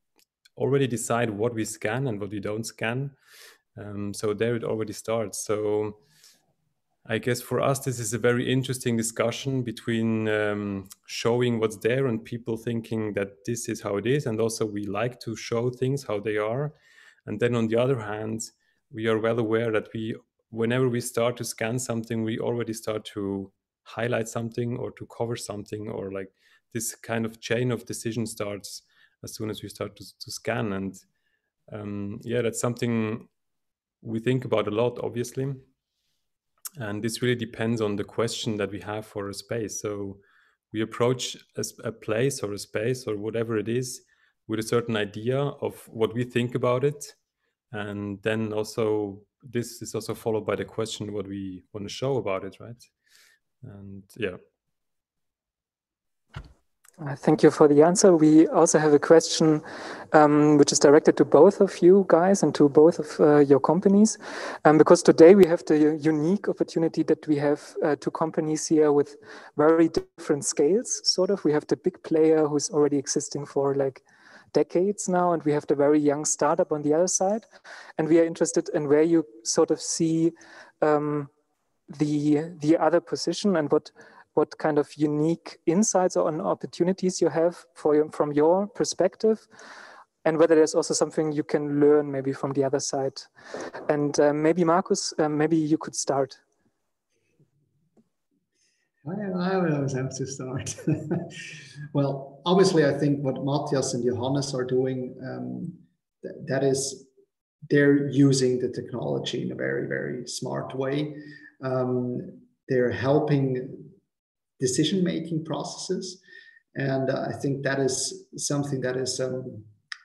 already decide what we scan and what we don't scan. So there it already starts. So I guess for us, this is a very interesting discussion between showing what's there and people thinking that this is how it is. And also we like to show things how they are. And then on the other hand, we are well aware that whenever we start to scan something, we already start to highlight something or to cover something, or like this kind of chain of decision starts as soon as we start to scan. And yeah, that's something we think about a lot, obviously. And this really depends on the question that we have for a space. So we approach a place or a space or whatever it is with a certain idea of what we think about it. And then also, this is also followed by the question what we want to show about it, right? And yeah. Thank you for the answer. We also have a question which is directed to both of you guys and to both of your companies, because today we have the unique opportunity that we have two companies here with very different scales, sort of. We have the big player who's already existing for like decades now, and we have the very young startup on the other side. And we are interested in where you sort of see the other position and what kind of unique insights or opportunities you have for your, from your perspective, and whether there's also something you can learn maybe from the other side. And maybe Markus, maybe you could start. I will always have to start. Well, obviously I think what Matthias and Johannes are doing, that is, they're using the technology in a very, very smart way. They're helping decision-making processes. And I think that is something that is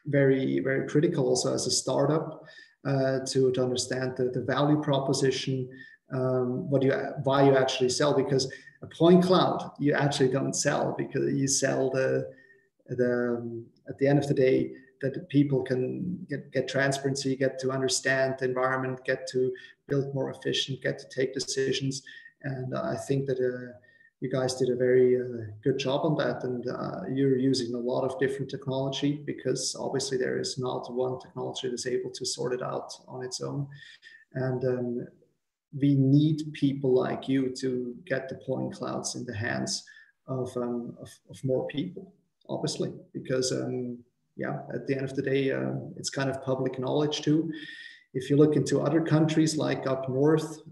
very, very critical also as a startup to understand the value proposition, why you actually sell, because a point cloud, you actually don't sell, because you sell at the end of the day, that people can get transparency, get to understand the environment, get to build more efficient, get to take decisions. And I think that you guys did a very good job on that, and you're using a lot of different technology, because obviously there is not one technology that's able to sort it out on its own. And we need people like you to get the point clouds in the hands of more people, obviously, because yeah, at the end of the day, it's kind of public knowledge too. If you look into other countries like up north,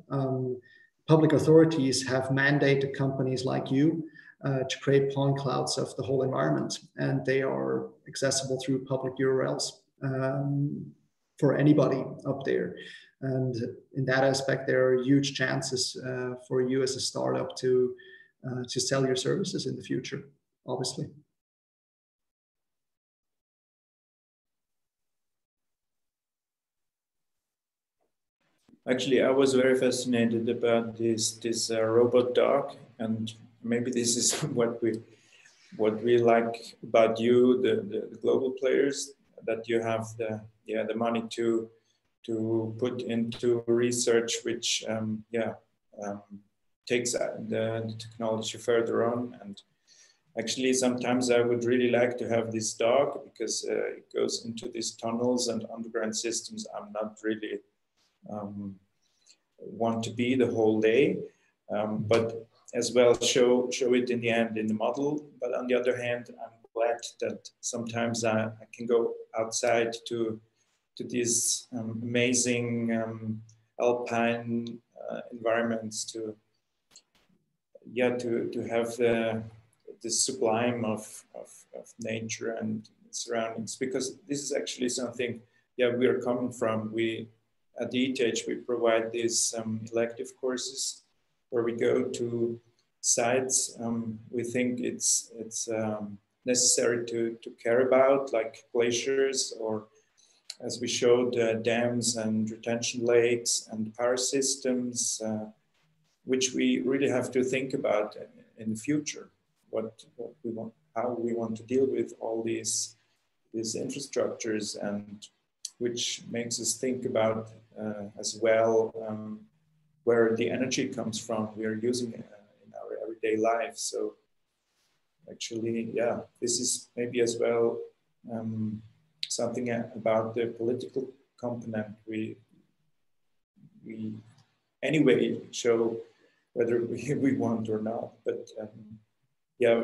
public authorities have mandated companies like you to create point clouds of the whole environment, and they are accessible through public URLs for anybody up there. And in that aspect, there are huge chances for you as a startup to sell your services in the future, obviously. Actually, I was very fascinated about this robot dog, and maybe this is what we like about you, the global players, that you have the money to put into research, which takes the technology further on. And actually, sometimes I would really like to have this dog, because it goes into these tunnels and underground systems. I'm not really want to be the whole day, but as well show it in the end in the model. But on the other hand, I'm glad that sometimes I can go outside to these amazing alpine environments to have the sublime of nature and surroundings, because this is actually something we are coming from. At the ETH, we provide these elective courses where we go to sites we think it's necessary to care about, like glaciers or, as we showed, dams and retention lakes and power systems, which we really have to think about in the future, what we want, how we want to deal with all these infrastructures, and which makes us think about as well where the energy comes from we are using in our everyday life. So actually, yeah, this is maybe as well something about the political component. We anyway show whether we want or not, but yeah,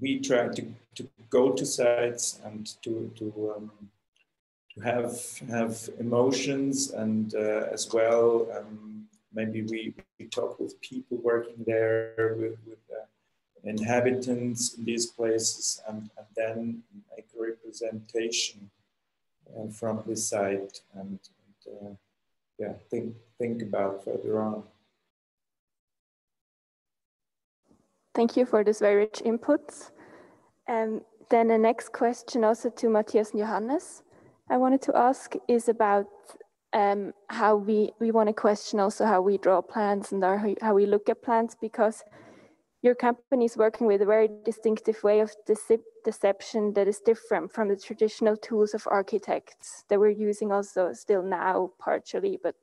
we try to go to sites and to have emotions, and as well maybe we talk with people working there, with inhabitants in these places, and then make a representation from this site, and yeah, think about further on. Thank you for this very rich inputs. Then the next question, also to Matthias and Johannes, I wanted to ask is about how we want to question also how we draw plans and how we look at plans, because your company is working with a very distinctive way of deception that is different from the traditional tools of architects that we're using also still now partially, but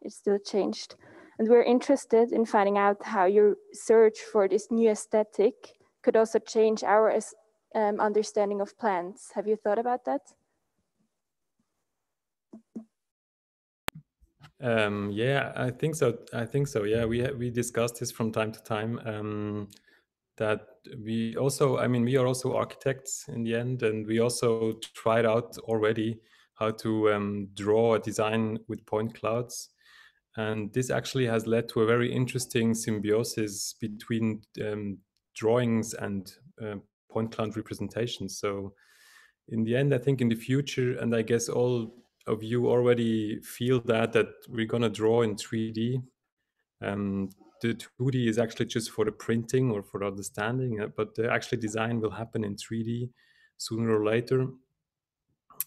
it's still changed. And we're interested in finding out how your search for this new aesthetic could also change our understanding of plans. Have you thought about that? Yeah, I think so. Yeah, we discussed this from time to time. That we also, I mean, we are also architects in the end, and we also tried out already how to draw a design with point clouds, and this actually has led to a very interesting symbiosis between drawings and point cloud representations. So, in the end, I think in the future, and I guess all of you already feel that we're gonna draw in 3D. The 2D is actually just for the printing or for understanding, but the actual design will happen in 3D sooner or later.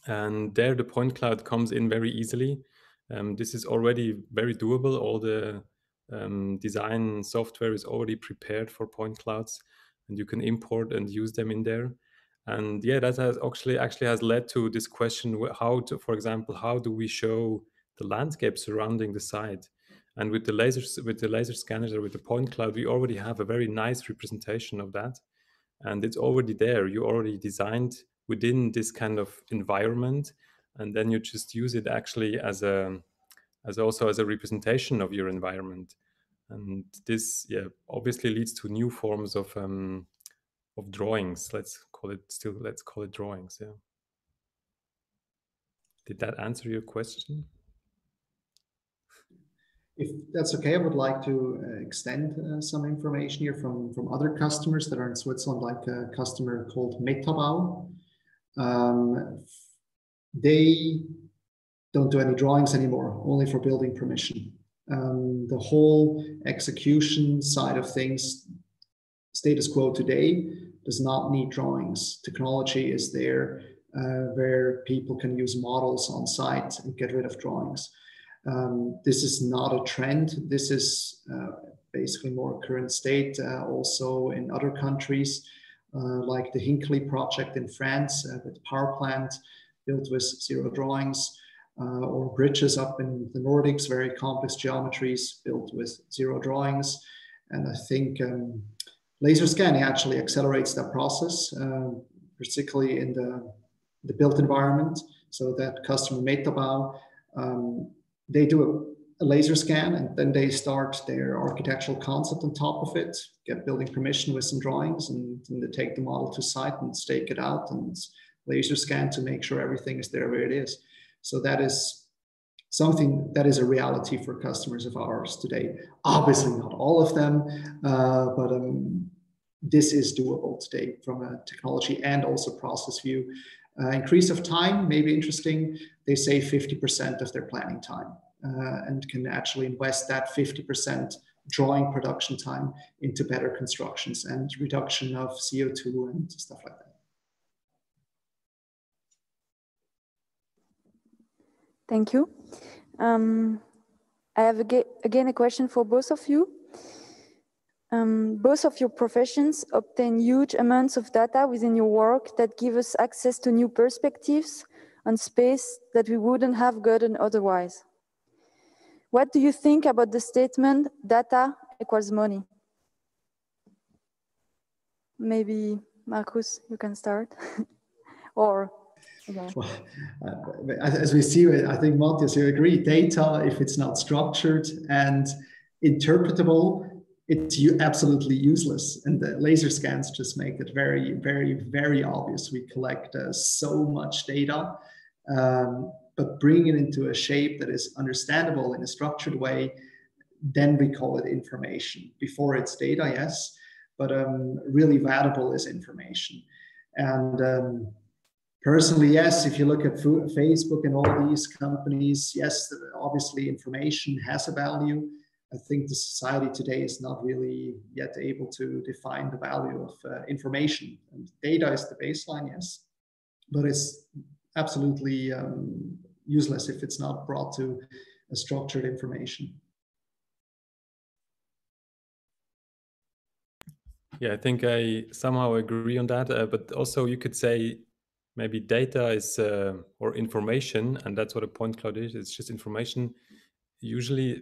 And there the point cloud comes in very easily. This is already very doable. All the design software is already prepared for point clouds, and you can import and use them in there. And yeah, that has actually has led to this question, how to, for example, how do we show the landscape surrounding the site? And with the lasers, with the laser scanners or with the point cloud, we already have a very nice representation of that. And it's already there. You already designed within this kind of environment. And then you just use it actually as a representation of your environment. And this, yeah, obviously leads to new forms of drawings. Let's call it drawings. Yeah. Did that answer your question? If that's okay, I would like to extend some information here from other customers that are in Switzerland, like a customer called Metabau. They don't do any drawings anymore, only for building permission. The whole execution side of things, status quo today, does not need drawings. Technology is there where people can use models on site and get rid of drawings. This is not a trend. This is basically more current state also in other countries, like the Hinkley project in France with power plant built with zero drawings, or bridges up in the Nordics, very complex geometries built with zero drawings. And I think laser scanning actually accelerates that process, particularly in the built environment. So that customer Metabau, they do a laser scan and then they start their architectural concept on top of it, get building permission with some drawings, and they take the model to site and stake it out and laser scan to make sure everything is there where it is. So that is something that is a reality for customers of ours today. Obviously not all of them, but this is doable today from a technology and also process view. Increase of time may be interesting. They save 50% of their planning time and can actually invest that 50% drawing production time into better constructions and reduction of CO2 and stuff like that. Thank you. I have again a question for both of you. Both of your professions obtain huge amounts of data within your work that give us access to new perspectives on space that we wouldn't have gotten otherwise. What do you think about the statement, data equals money? Maybe, Markus, you can start. Or... Okay. Well, as we see, I think, Matthias, you agree, data, if it's not structured and interpretable, it's absolutely useless. And the laser scans just make it very, very, very obvious. We collect so much data, but bring it into a shape that is understandable in a structured way, then we call it information. Before it's data, yes, but really valuable is information. And personally, yes, if you look at Facebook and all these companies, yes, obviously information has a value. I think the society today is not really yet able to define the value of information. And data is the baseline, yes, but it's absolutely useless if it's not brought to a structured information. Yeah, I think I somehow agree on that, but also you could say, maybe data is or information, and that's what a point cloud is. It's just information. Usually,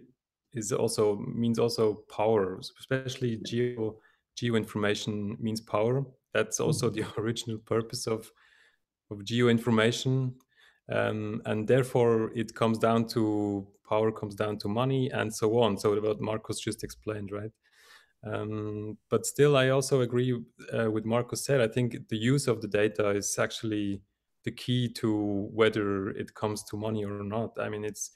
is also means also power. Especially geo information means power. That's also the original purpose of geo information, and therefore it comes down to power, comes down to money, and so on. So what Markus just explained, right? But still, I also agree with Markus said. I think the use of the data is actually the key to whether it comes to money or not. I mean, it's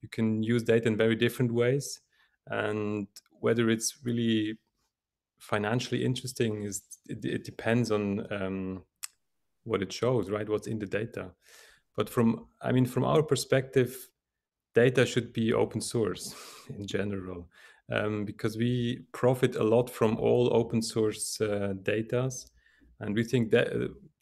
you can use data in very different ways, and whether it's really financially interesting is it depends on what it shows, right? What's in the data. But from our perspective, data should be open source in general. Because we profit a lot from all open source datas, and we think that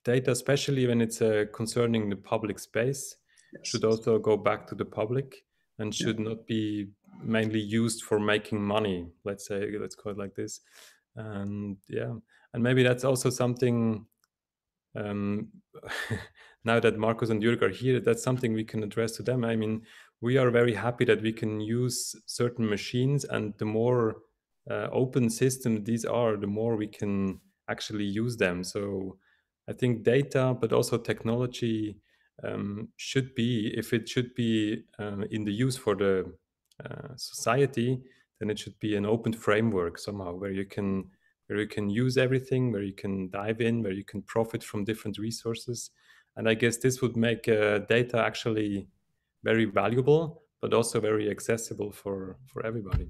data, especially when it's concerning the public space, yes, should also go back to the public and should not be mainly used for making money. Let's say, let's call it like this. And yeah, and maybe that's also something. Now that Markus and Jürg are here, that's something we can address to them. I mean, we are very happy that we can use certain machines, and the more open system these are, the more we can actually use them. So I think data, but also technology should be, if it should be in the use for the society, then it should be an open framework somehow where you can use everything, where you can dive in, where you can profit from different resources. And I guess this would make data actually very valuable, but also very accessible for everybody.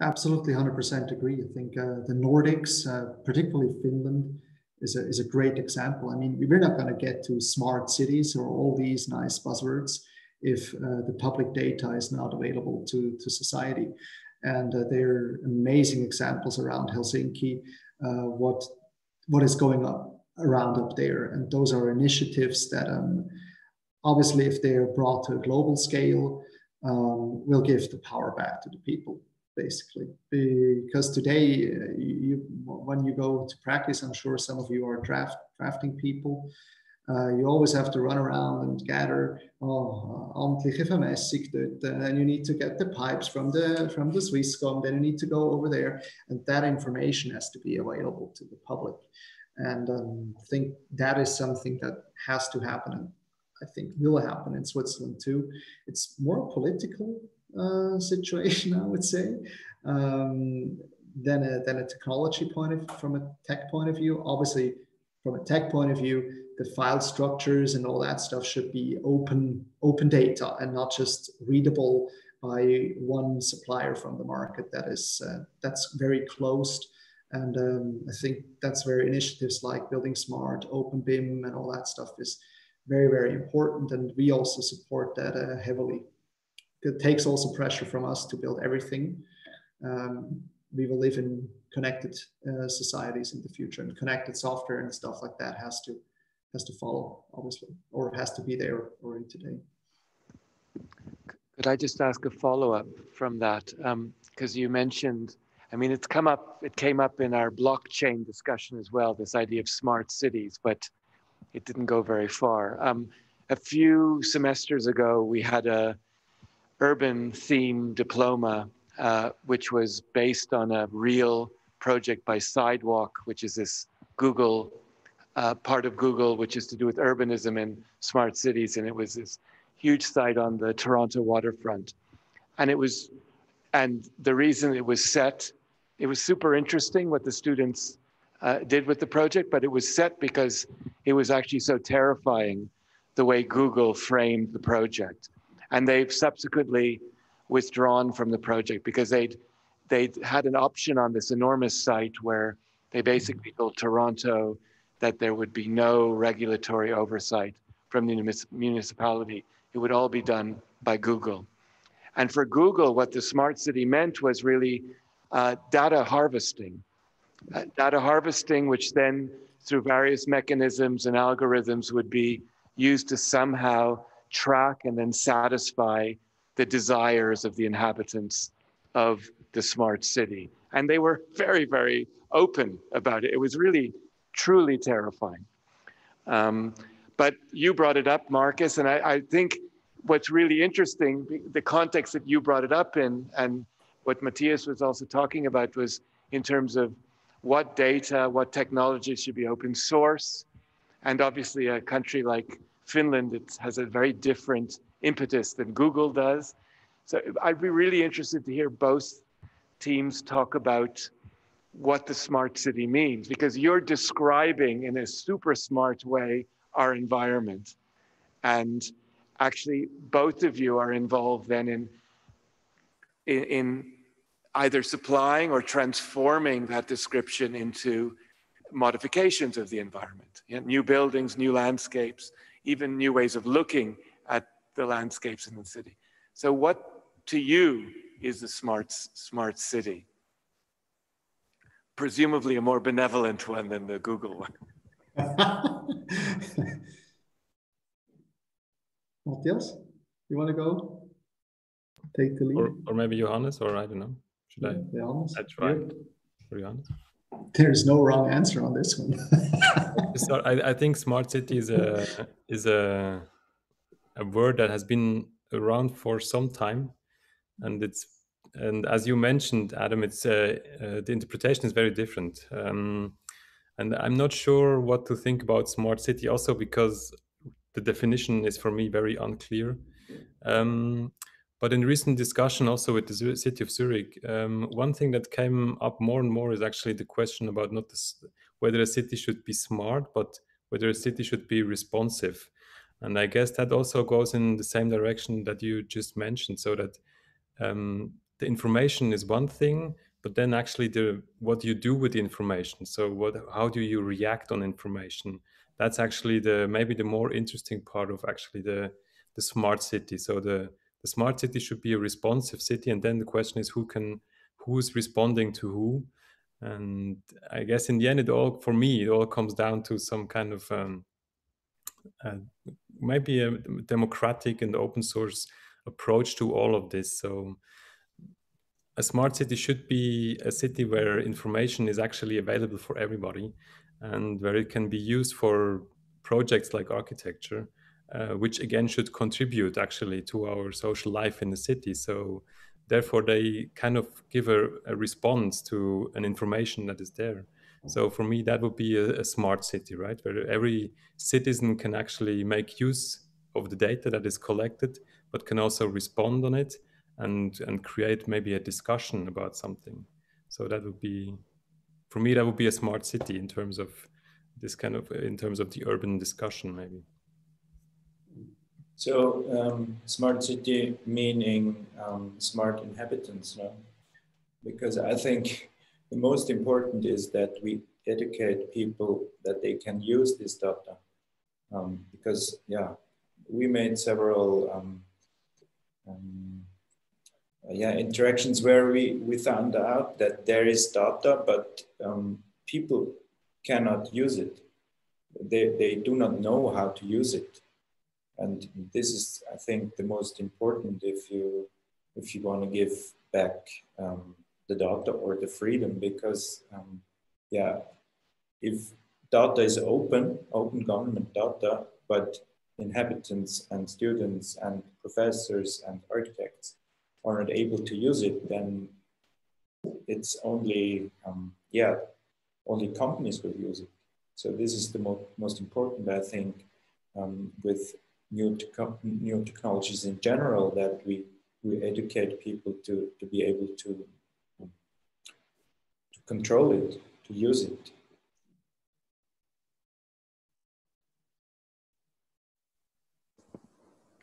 Absolutely, 100% agree. I think the Nordics, particularly Finland, is a great example. I mean, we're not going to get to smart cities or all these nice buzzwords if the public data is not available to society. And there are amazing examples around Helsinki, what is going around up there. And those are initiatives that obviously, if they are brought to a global scale, will give the power back to the people, basically. Because today, when you go to practice, I'm sure some of you are drafting people. You always have to run around and gather, oh, amtliche Vermessung, then you need to get the pipes from the Swisscom, then you need to go over there. And that information has to be available to the public. And I think that is something that has to happen. And I think will happen in Switzerland too. It's more a political situation, I would say, than a technology from a tech point of view. Obviously, from a tech point of view, the file structures and all that stuff should be open data and not just readable by one supplier from the market. That's very closed. And I think that's where initiatives like Building Smart, OpenBIM and all that stuff is very, very important, and we also support that heavily. It takes also pressure from us to build everything, we will live in connected societies in the future, and connected software and stuff like that has to follow, obviously, or has to be there already today. Could I just ask a follow-up from that? Because you mentioned, I mean, it came up in our blockchain discussion as well, this idea of smart cities, but it didn't go very far. A few semesters ago, we had a urban theme diploma, which was based on a real project by Sidewalk, which is this Google, part of Google, which is to do with urbanism and smart cities. And it was this huge site on the Toronto waterfront. And the reason it was super interesting what the students did with the project, but it was set because it was actually so terrifying the way Google framed the project. And they've subsequently withdrawn from the project because they'd had an option on this enormous site where they basically told Toronto that there would be no regulatory oversight from the municipality. It would all be done by Google. And for Google, what the smart city meant was really data harvesting. Data harvesting, which then through various mechanisms and algorithms would be used to somehow track and then satisfy the desires of the inhabitants of the smart city. And they were very, very open about it. It was really, truly terrifying. But you brought it up, Markus, and I think what's really interesting, the context that you brought it up in, and what Matthias was also talking about, was in terms of what data, what technologies should be open source. And obviously a country like Finland, it has a very different impetus than Google does. So I'd be really interested to hear both teams talk about what the smart city means, because you're describing in a super smart way our environment. And actually both of you are involved then in either supplying or transforming that description into modifications of the environment, you know, new buildings, new landscapes, even new ways of looking at the landscapes in the city. So what to you is the smart city? Presumably a more benevolent one than the Google one. Matthias, you want to go take the lead? Or maybe Johannes, or I don't know. Should I? Johannes. That's right. For Johannes. There's no wrong answer on this one. So I think smart city is a word that has been around for some time, and as you mentioned, Adam, it's the interpretation is very different, and I'm not sure what to think about smart city also because the definition is for me very unclear. But in recent discussion also with the city of Zurich, one thing that came up more and more is actually the question about not whether a city should be smart, but whether a city should be responsive. And I guess that also goes in the same direction that you just mentioned, so that the information is one thing, but then actually what you do with the information. So how do you react on information? That's actually maybe the more interesting part of actually the smart city. So the smart city should be a responsive city, and then the question is who's responding to who. And I guess in the end, for me, it all comes down to some kind of maybe a democratic and open source approach to all of this. So a smart city should be a city where information is actually available for everybody, and where it can be used for projects like architecture, which again should contribute actually to our social life in the city. So therefore they kind of give a response to an information that is there. So for me, that would be a smart city, right? Where every citizen can actually make use of the data that is collected, but can also respond on it and create maybe a discussion about something. So that would be, for me, that would be a smart city in terms of this kind of, in terms of the urban discussion maybe. So smart city meaning smart inhabitants, no? Because I think the most important is that we educate people that they can use this data. Because yeah, we made several interactions where we found out that there is data, but people cannot use it. They do not know how to use it. And this is, I think, the most important if you want to give back the data or the freedom, because if data is open government data, but inhabitants and students and professors and architects are not able to use it, then it's only, only companies will use it. So this is the most important, I think, with new technologies in general, that we educate people to be able to control it, to use it.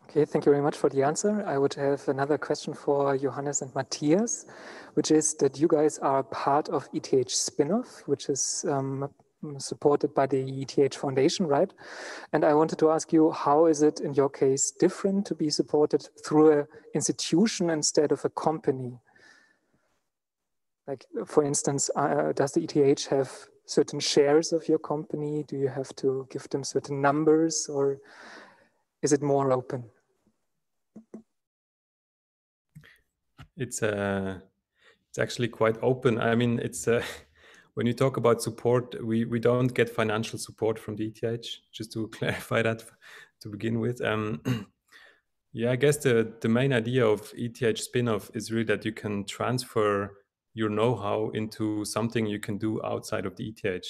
Okay, thank you very much for the answer. I would have another question for Johannes and Matthias, which is that you guys are part of ETH spin-off, which is supported by the ETH Foundation, right? And I wanted to ask you, how is it in your case different to be supported through an institution instead of a company? Like, for instance, does the ETH have certain shares of your company? Do you have to give them certain numbers, or is it more open? It's actually quite open. I mean, it's when you talk about support, we don't get financial support from the ETH. Just to clarify that to begin with. I guess the main idea of ETH spin-off is really that you can transfer your know-how into something you can do outside of the ETH,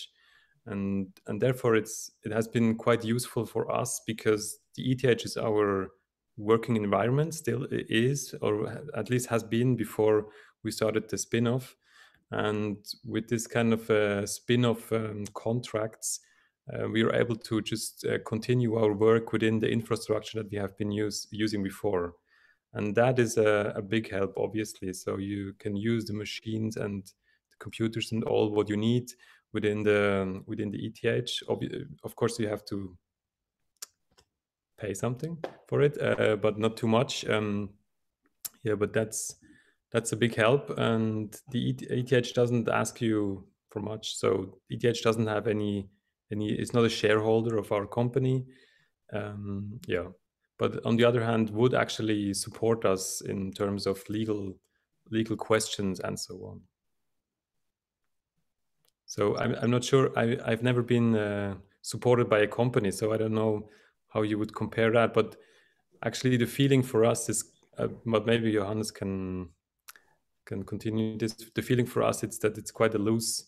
and therefore it has been quite useful for us, because the ETH is our working environment, still is, or at least has been before we started the spin-off. And with this kind of spin-off contracts, we are able to just continue our work within the infrastructure that we have been using before. And that is a big help, obviously. So you can use the machines and the computers and all what you need within the ETH. Of course, you have to pay something for it, but not too much. But that's a big help. And the ETH doesn't ask you for much. So ETH doesn't have any. It's not a shareholder of our company. But on the other hand, would actually support us in terms of legal questions and so on. So I'm not sure. I've never been supported by a company, so I don't know how you would compare that. But actually the feeling for us is, but maybe Johannes can continue this. The feeling for us is that it's quite a loose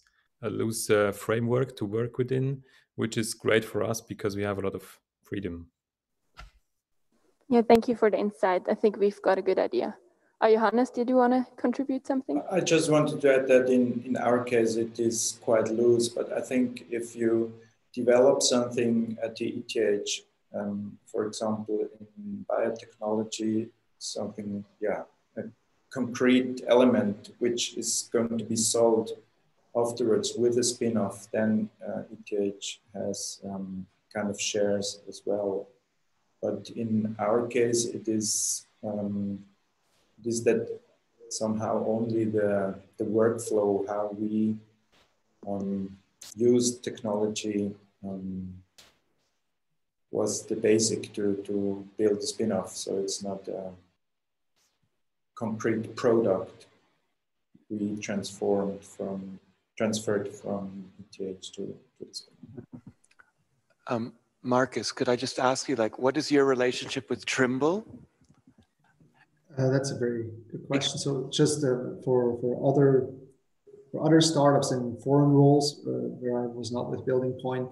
framework to work within, which is great for us because we have a lot of freedom. Yeah, thank you for the insight. I think we've got a good idea. Johannes, did you want to contribute something? I just wanted to add that in our case, it is quite loose, but I think if you develop something at the ETH, for example, in biotechnology, something, a concrete element which is going to be sold afterwards with a spin-off, then ETH has kind of shares as well. But in our case, it is that somehow only the workflow, how we use technology, was the basic to build the spin-off. So it's not a concrete product we transferred from ETH to the spin-off. Markus, could I just ask you, like, what is your relationship with Trimble? That's a very good question. So just for other startups in foreign roles where I was not with Building Point,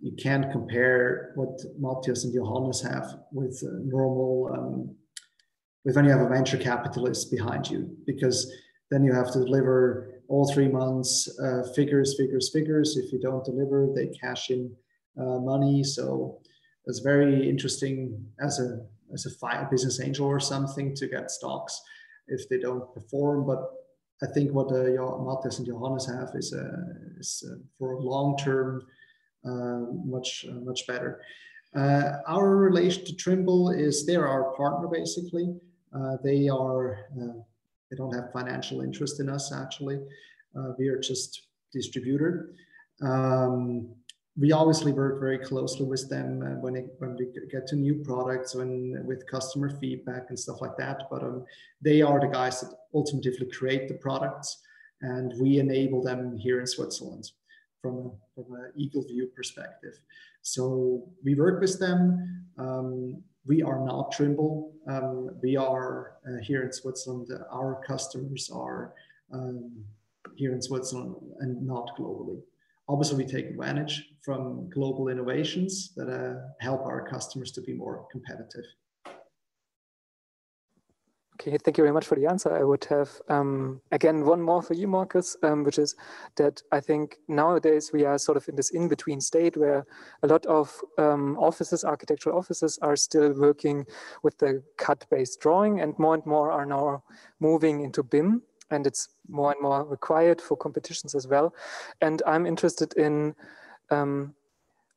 you can't compare what Matthias and Johannes have with when you have a venture capitalist behind you, because then you have to deliver all 3 months figures. If you don't deliver, they cash in money. So it's very interesting as a business angel or something to get stocks if they don't perform. But I think what Matthias and Johannes have is for long-term, much better. Our relation to Trimble is they're our partner basically. They are They don't have financial interest in us, actually. We are just distributor. We obviously work very closely with them when we get to new products, with customer feedback and stuff like that. But they are the guys that ultimately create the products, and we enable them here in Switzerland from an Eagle View perspective. So we work with them. We are not Trimble. We are here in Switzerland. Our customers are here in Switzerland and not globally. Obviously, we take advantage from global innovations that help our customers to be more competitive. Okay, thank you very much for the answer. I would have, again, one more for you, Markus, which is that I think nowadays we are sort of in this in-between state where a lot of offices, architectural offices, are still working with the CAD-based drawing, and more are now moving into BIM. And it's more and more required for competitions as well. And I'm interested in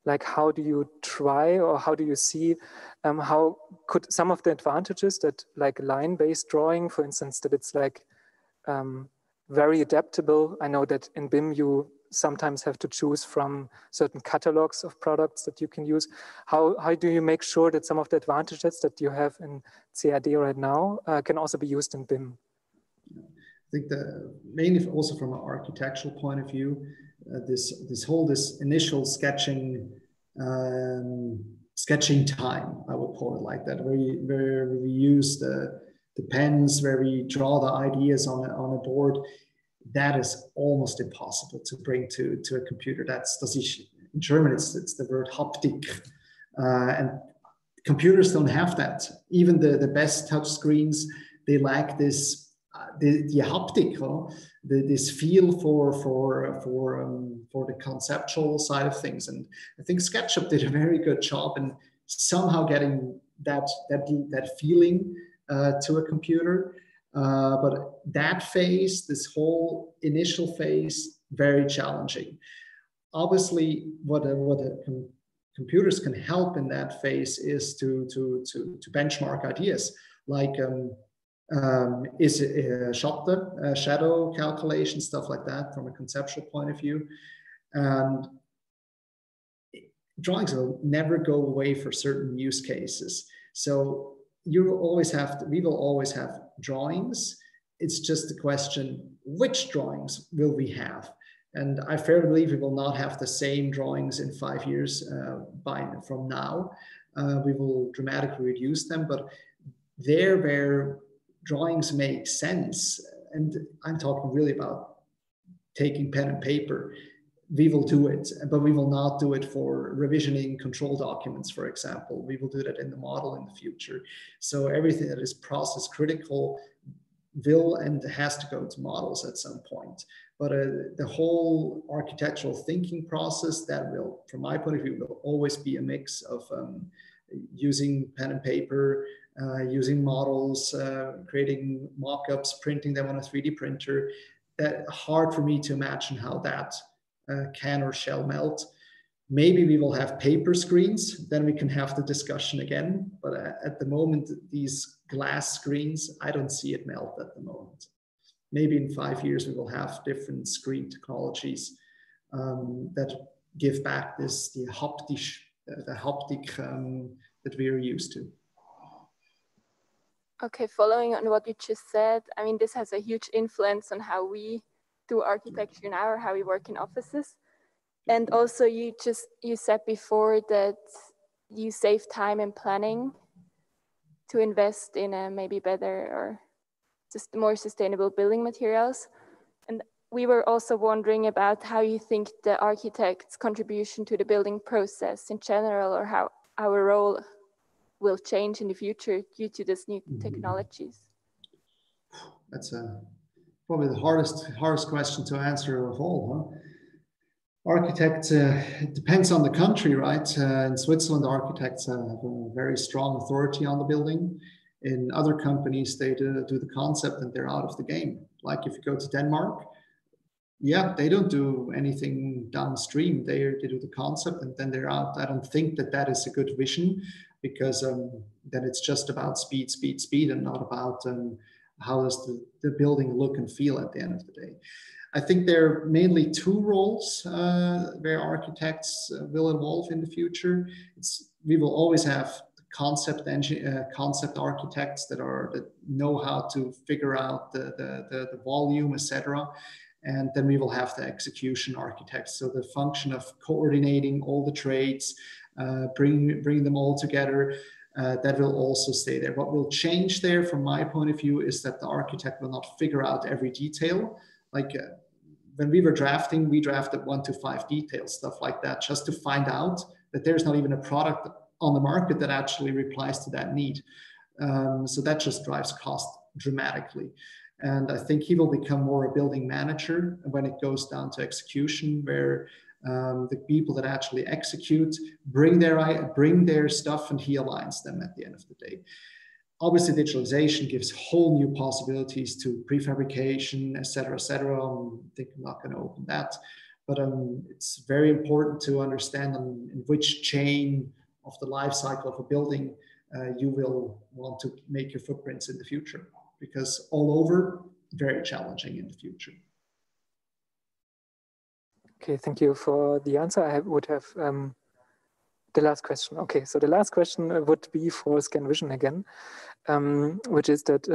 like, how do you try, or how do you see how could some of the advantages that like line-based drawing, for instance, that it's like very adaptable. I know that in BIM you sometimes have to choose from certain catalogs of products that you can use. How do you make sure that some of the advantages that you have in CAD right now can also be used in BIM? I think mainly also from an architectural point of view, this initial sketching time, I would call it like that, where we use the pens, where we draw the ideas on a board, that is almost impossible to bring to a computer. In German it's the word Haptik, and computers don't have that. Even the best touch screens, they lack the haptic, this feel for the conceptual side of things. And I think SketchUp did a very good job in somehow getting that feeling to a computer. But that phase, this whole initial phase, very challenging. Obviously, what computers can help in that phase is to benchmark ideas, like is shadow calculation, stuff like that, from a conceptual point of view. And drawings will never go away for certain use cases. So we will always have drawings. It's just the question, which drawings will we have? And I fairly believe we will not have the same drawings in 5 years from now. We will dramatically reduce them, but there where drawings make sense, and I'm talking really about taking pen and paper, we will do it, but we will not do it for revisioning control documents, for example. We will do that in the model in the future. So everything that is process critical will and has to go to models at some point. But the whole architectural thinking process, that will, from my point of view, will always be a mix of using pen and paper, using models, creating mock-ups, printing them on a 3D printer. Hard for me to imagine how that can or shall melt. Maybe we will have paper screens, then we can have the discussion again. But at the moment, these glass screens, I don't see it melt at the moment. Maybe in 5 years, we will have different screen technologies that give back the haptic that we are used to. Okay, following on what you just said, I mean, this has a huge influence on how we do architecture now, or how we work in offices. And also you said before that you save time in planning to invest in a maybe better or just more sustainable building materials. And we were also wondering about how you think the architect's contribution to the building process in general, or how our role will change in the future due to these new technologies? That's probably the hardest question to answer of all. Huh? Architects, it depends on the country, right? In Switzerland, architects have a very strong authority on the building. In other companies, they do the concept and they're out of the game. Like if you go to Denmark, yeah, they don't do anything downstream. They do the concept and then they're out. I don't think that is a good vision, because then it's just about speed, and not about how does the building look and feel at the end of the day. I think there are mainly two roles where architects will evolve in the future. We will always have concept architects that know how to figure out the volume, etc. And then we will have the execution architects. So the function of coordinating all the trades, bring them all together, that will also stay there. What will change there from my point of view is that the architect will not figure out every detail. Like when we were drafting, we drafted 1 to 5 details, stuff like that, just to find out that there's not even a product on the market that actually replies to that need. So that just drives cost dramatically. And I think he will become more a building manager when it goes down to execution, where the people that actually execute bring their stuff and he aligns them at the end of the day. Obviously, digitalization gives whole new possibilities to prefabrication, etc., etc. I think I'm not going to open that, but it's very important to understand in which chain of the life cycle of a building you will want to make your footprints in the future, because all over, very challenging in the future. Okay, thank you for the answer. I would have the last question. Okay, so the last question would be for ScanVision again, which is that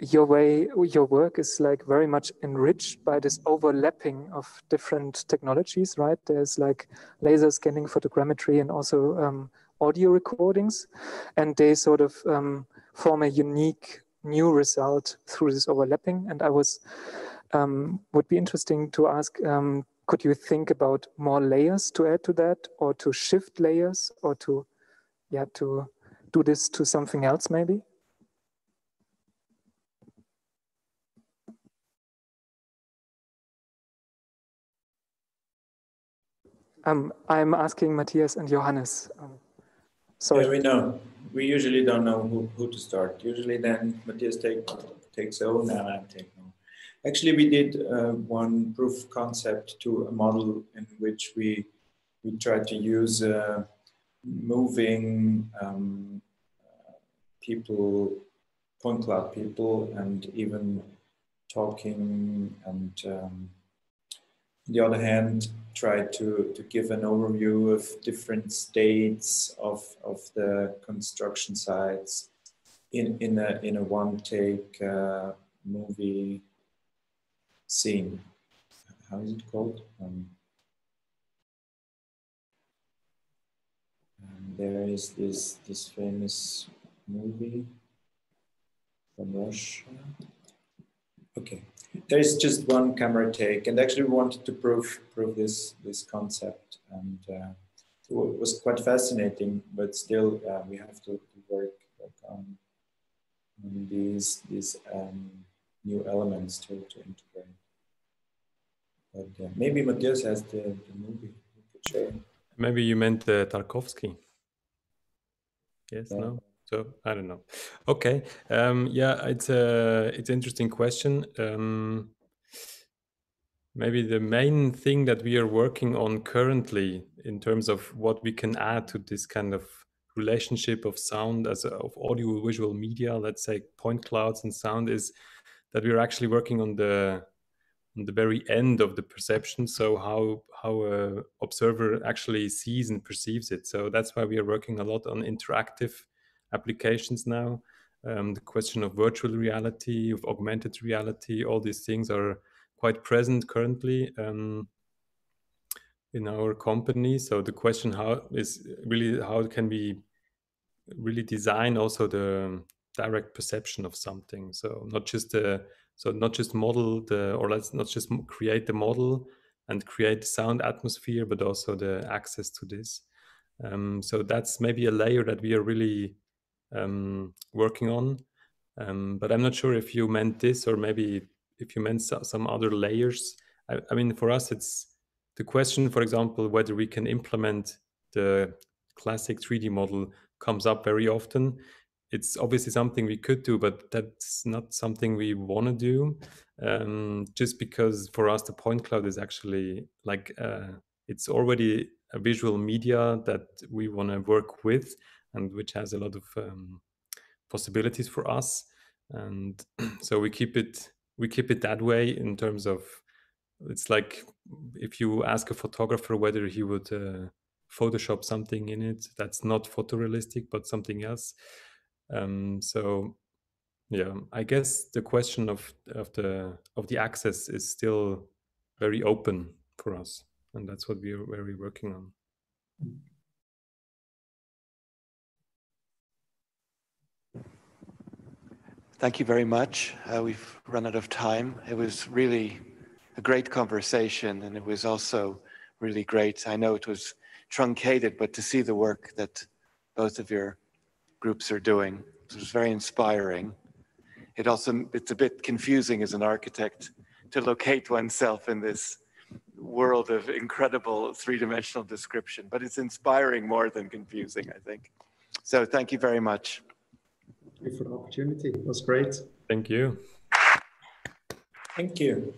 your work is like very much enriched by this overlapping of different technologies, right? There's like laser scanning, photogrammetry, and also audio recordings, and they sort of form a unique new result through this overlapping. And I was would be interesting to ask, could you think about more layers to add to that, or to shift layers, or to do this to something else maybe? I'm asking Matthias and Johannes. Sorry. Yeah, we know. We usually don't know who to start. Usually then Matthias takes over and I take over. Actually, we did one proof concept to a model in which we tried to use moving people, point cloud people, and even talking, and on the other hand, try to give an overview of different states of the construction sites in a one-take movie scene. How is it called? There is this famous movie from Russia. Okay. There is just one camera take, and actually we wanted to prove this concept, and it was quite fascinating. But still, we have to work on these new elements to integrate. But maybe Matthias has the movie. Sure. Maybe you meant Tarkovsky. Yes. Yeah. No. So I don't know. Okay, yeah, it's an interesting question. Maybe the main thing that we are working on currently in terms of what we can add to this kind of relationship of sound of audio visual media, let's say point clouds and sound, is that we're actually working on the very end of the perception. So how an observer actually sees and perceives it. So that's why we are working a lot on interactive applications now. The question of virtual reality, of augmented reality, all these things are quite present currently in our company. So the question how can we really design also the direct perception of something? So let's not just create the model and create the sound atmosphere, but also the access to this. So that's maybe a layer that we are really working on, but I'm not sure if you meant this, or maybe if you meant some other layers. I mean, for us, it's the question, for example, whether we can implement the classic 3D model comes up very often. It's obviously something we could do, but that's not something we want to do, just because for us the point cloud is actually like it's already a visual media that we want to work with, and which has a lot of possibilities for us. And so we keep it that way in terms of, it's like if you ask a photographer whether he would Photoshop something in it that's not photorealistic but something else. So yeah, I guess the question of the access is still very open for us, and that's what we're working on. Thank you very much. We've run out of time. It was really a great conversation, and it was also really great. I know it was truncated, but to see the work that both of your groups are doing, it was very inspiring. It also, it's a bit confusing as an architect to locate oneself in this world of incredible three-dimensional description, but it's inspiring more than confusing, I think. So thank you very much. Thank you for the opportunity. It was great. Thank you. Thank you.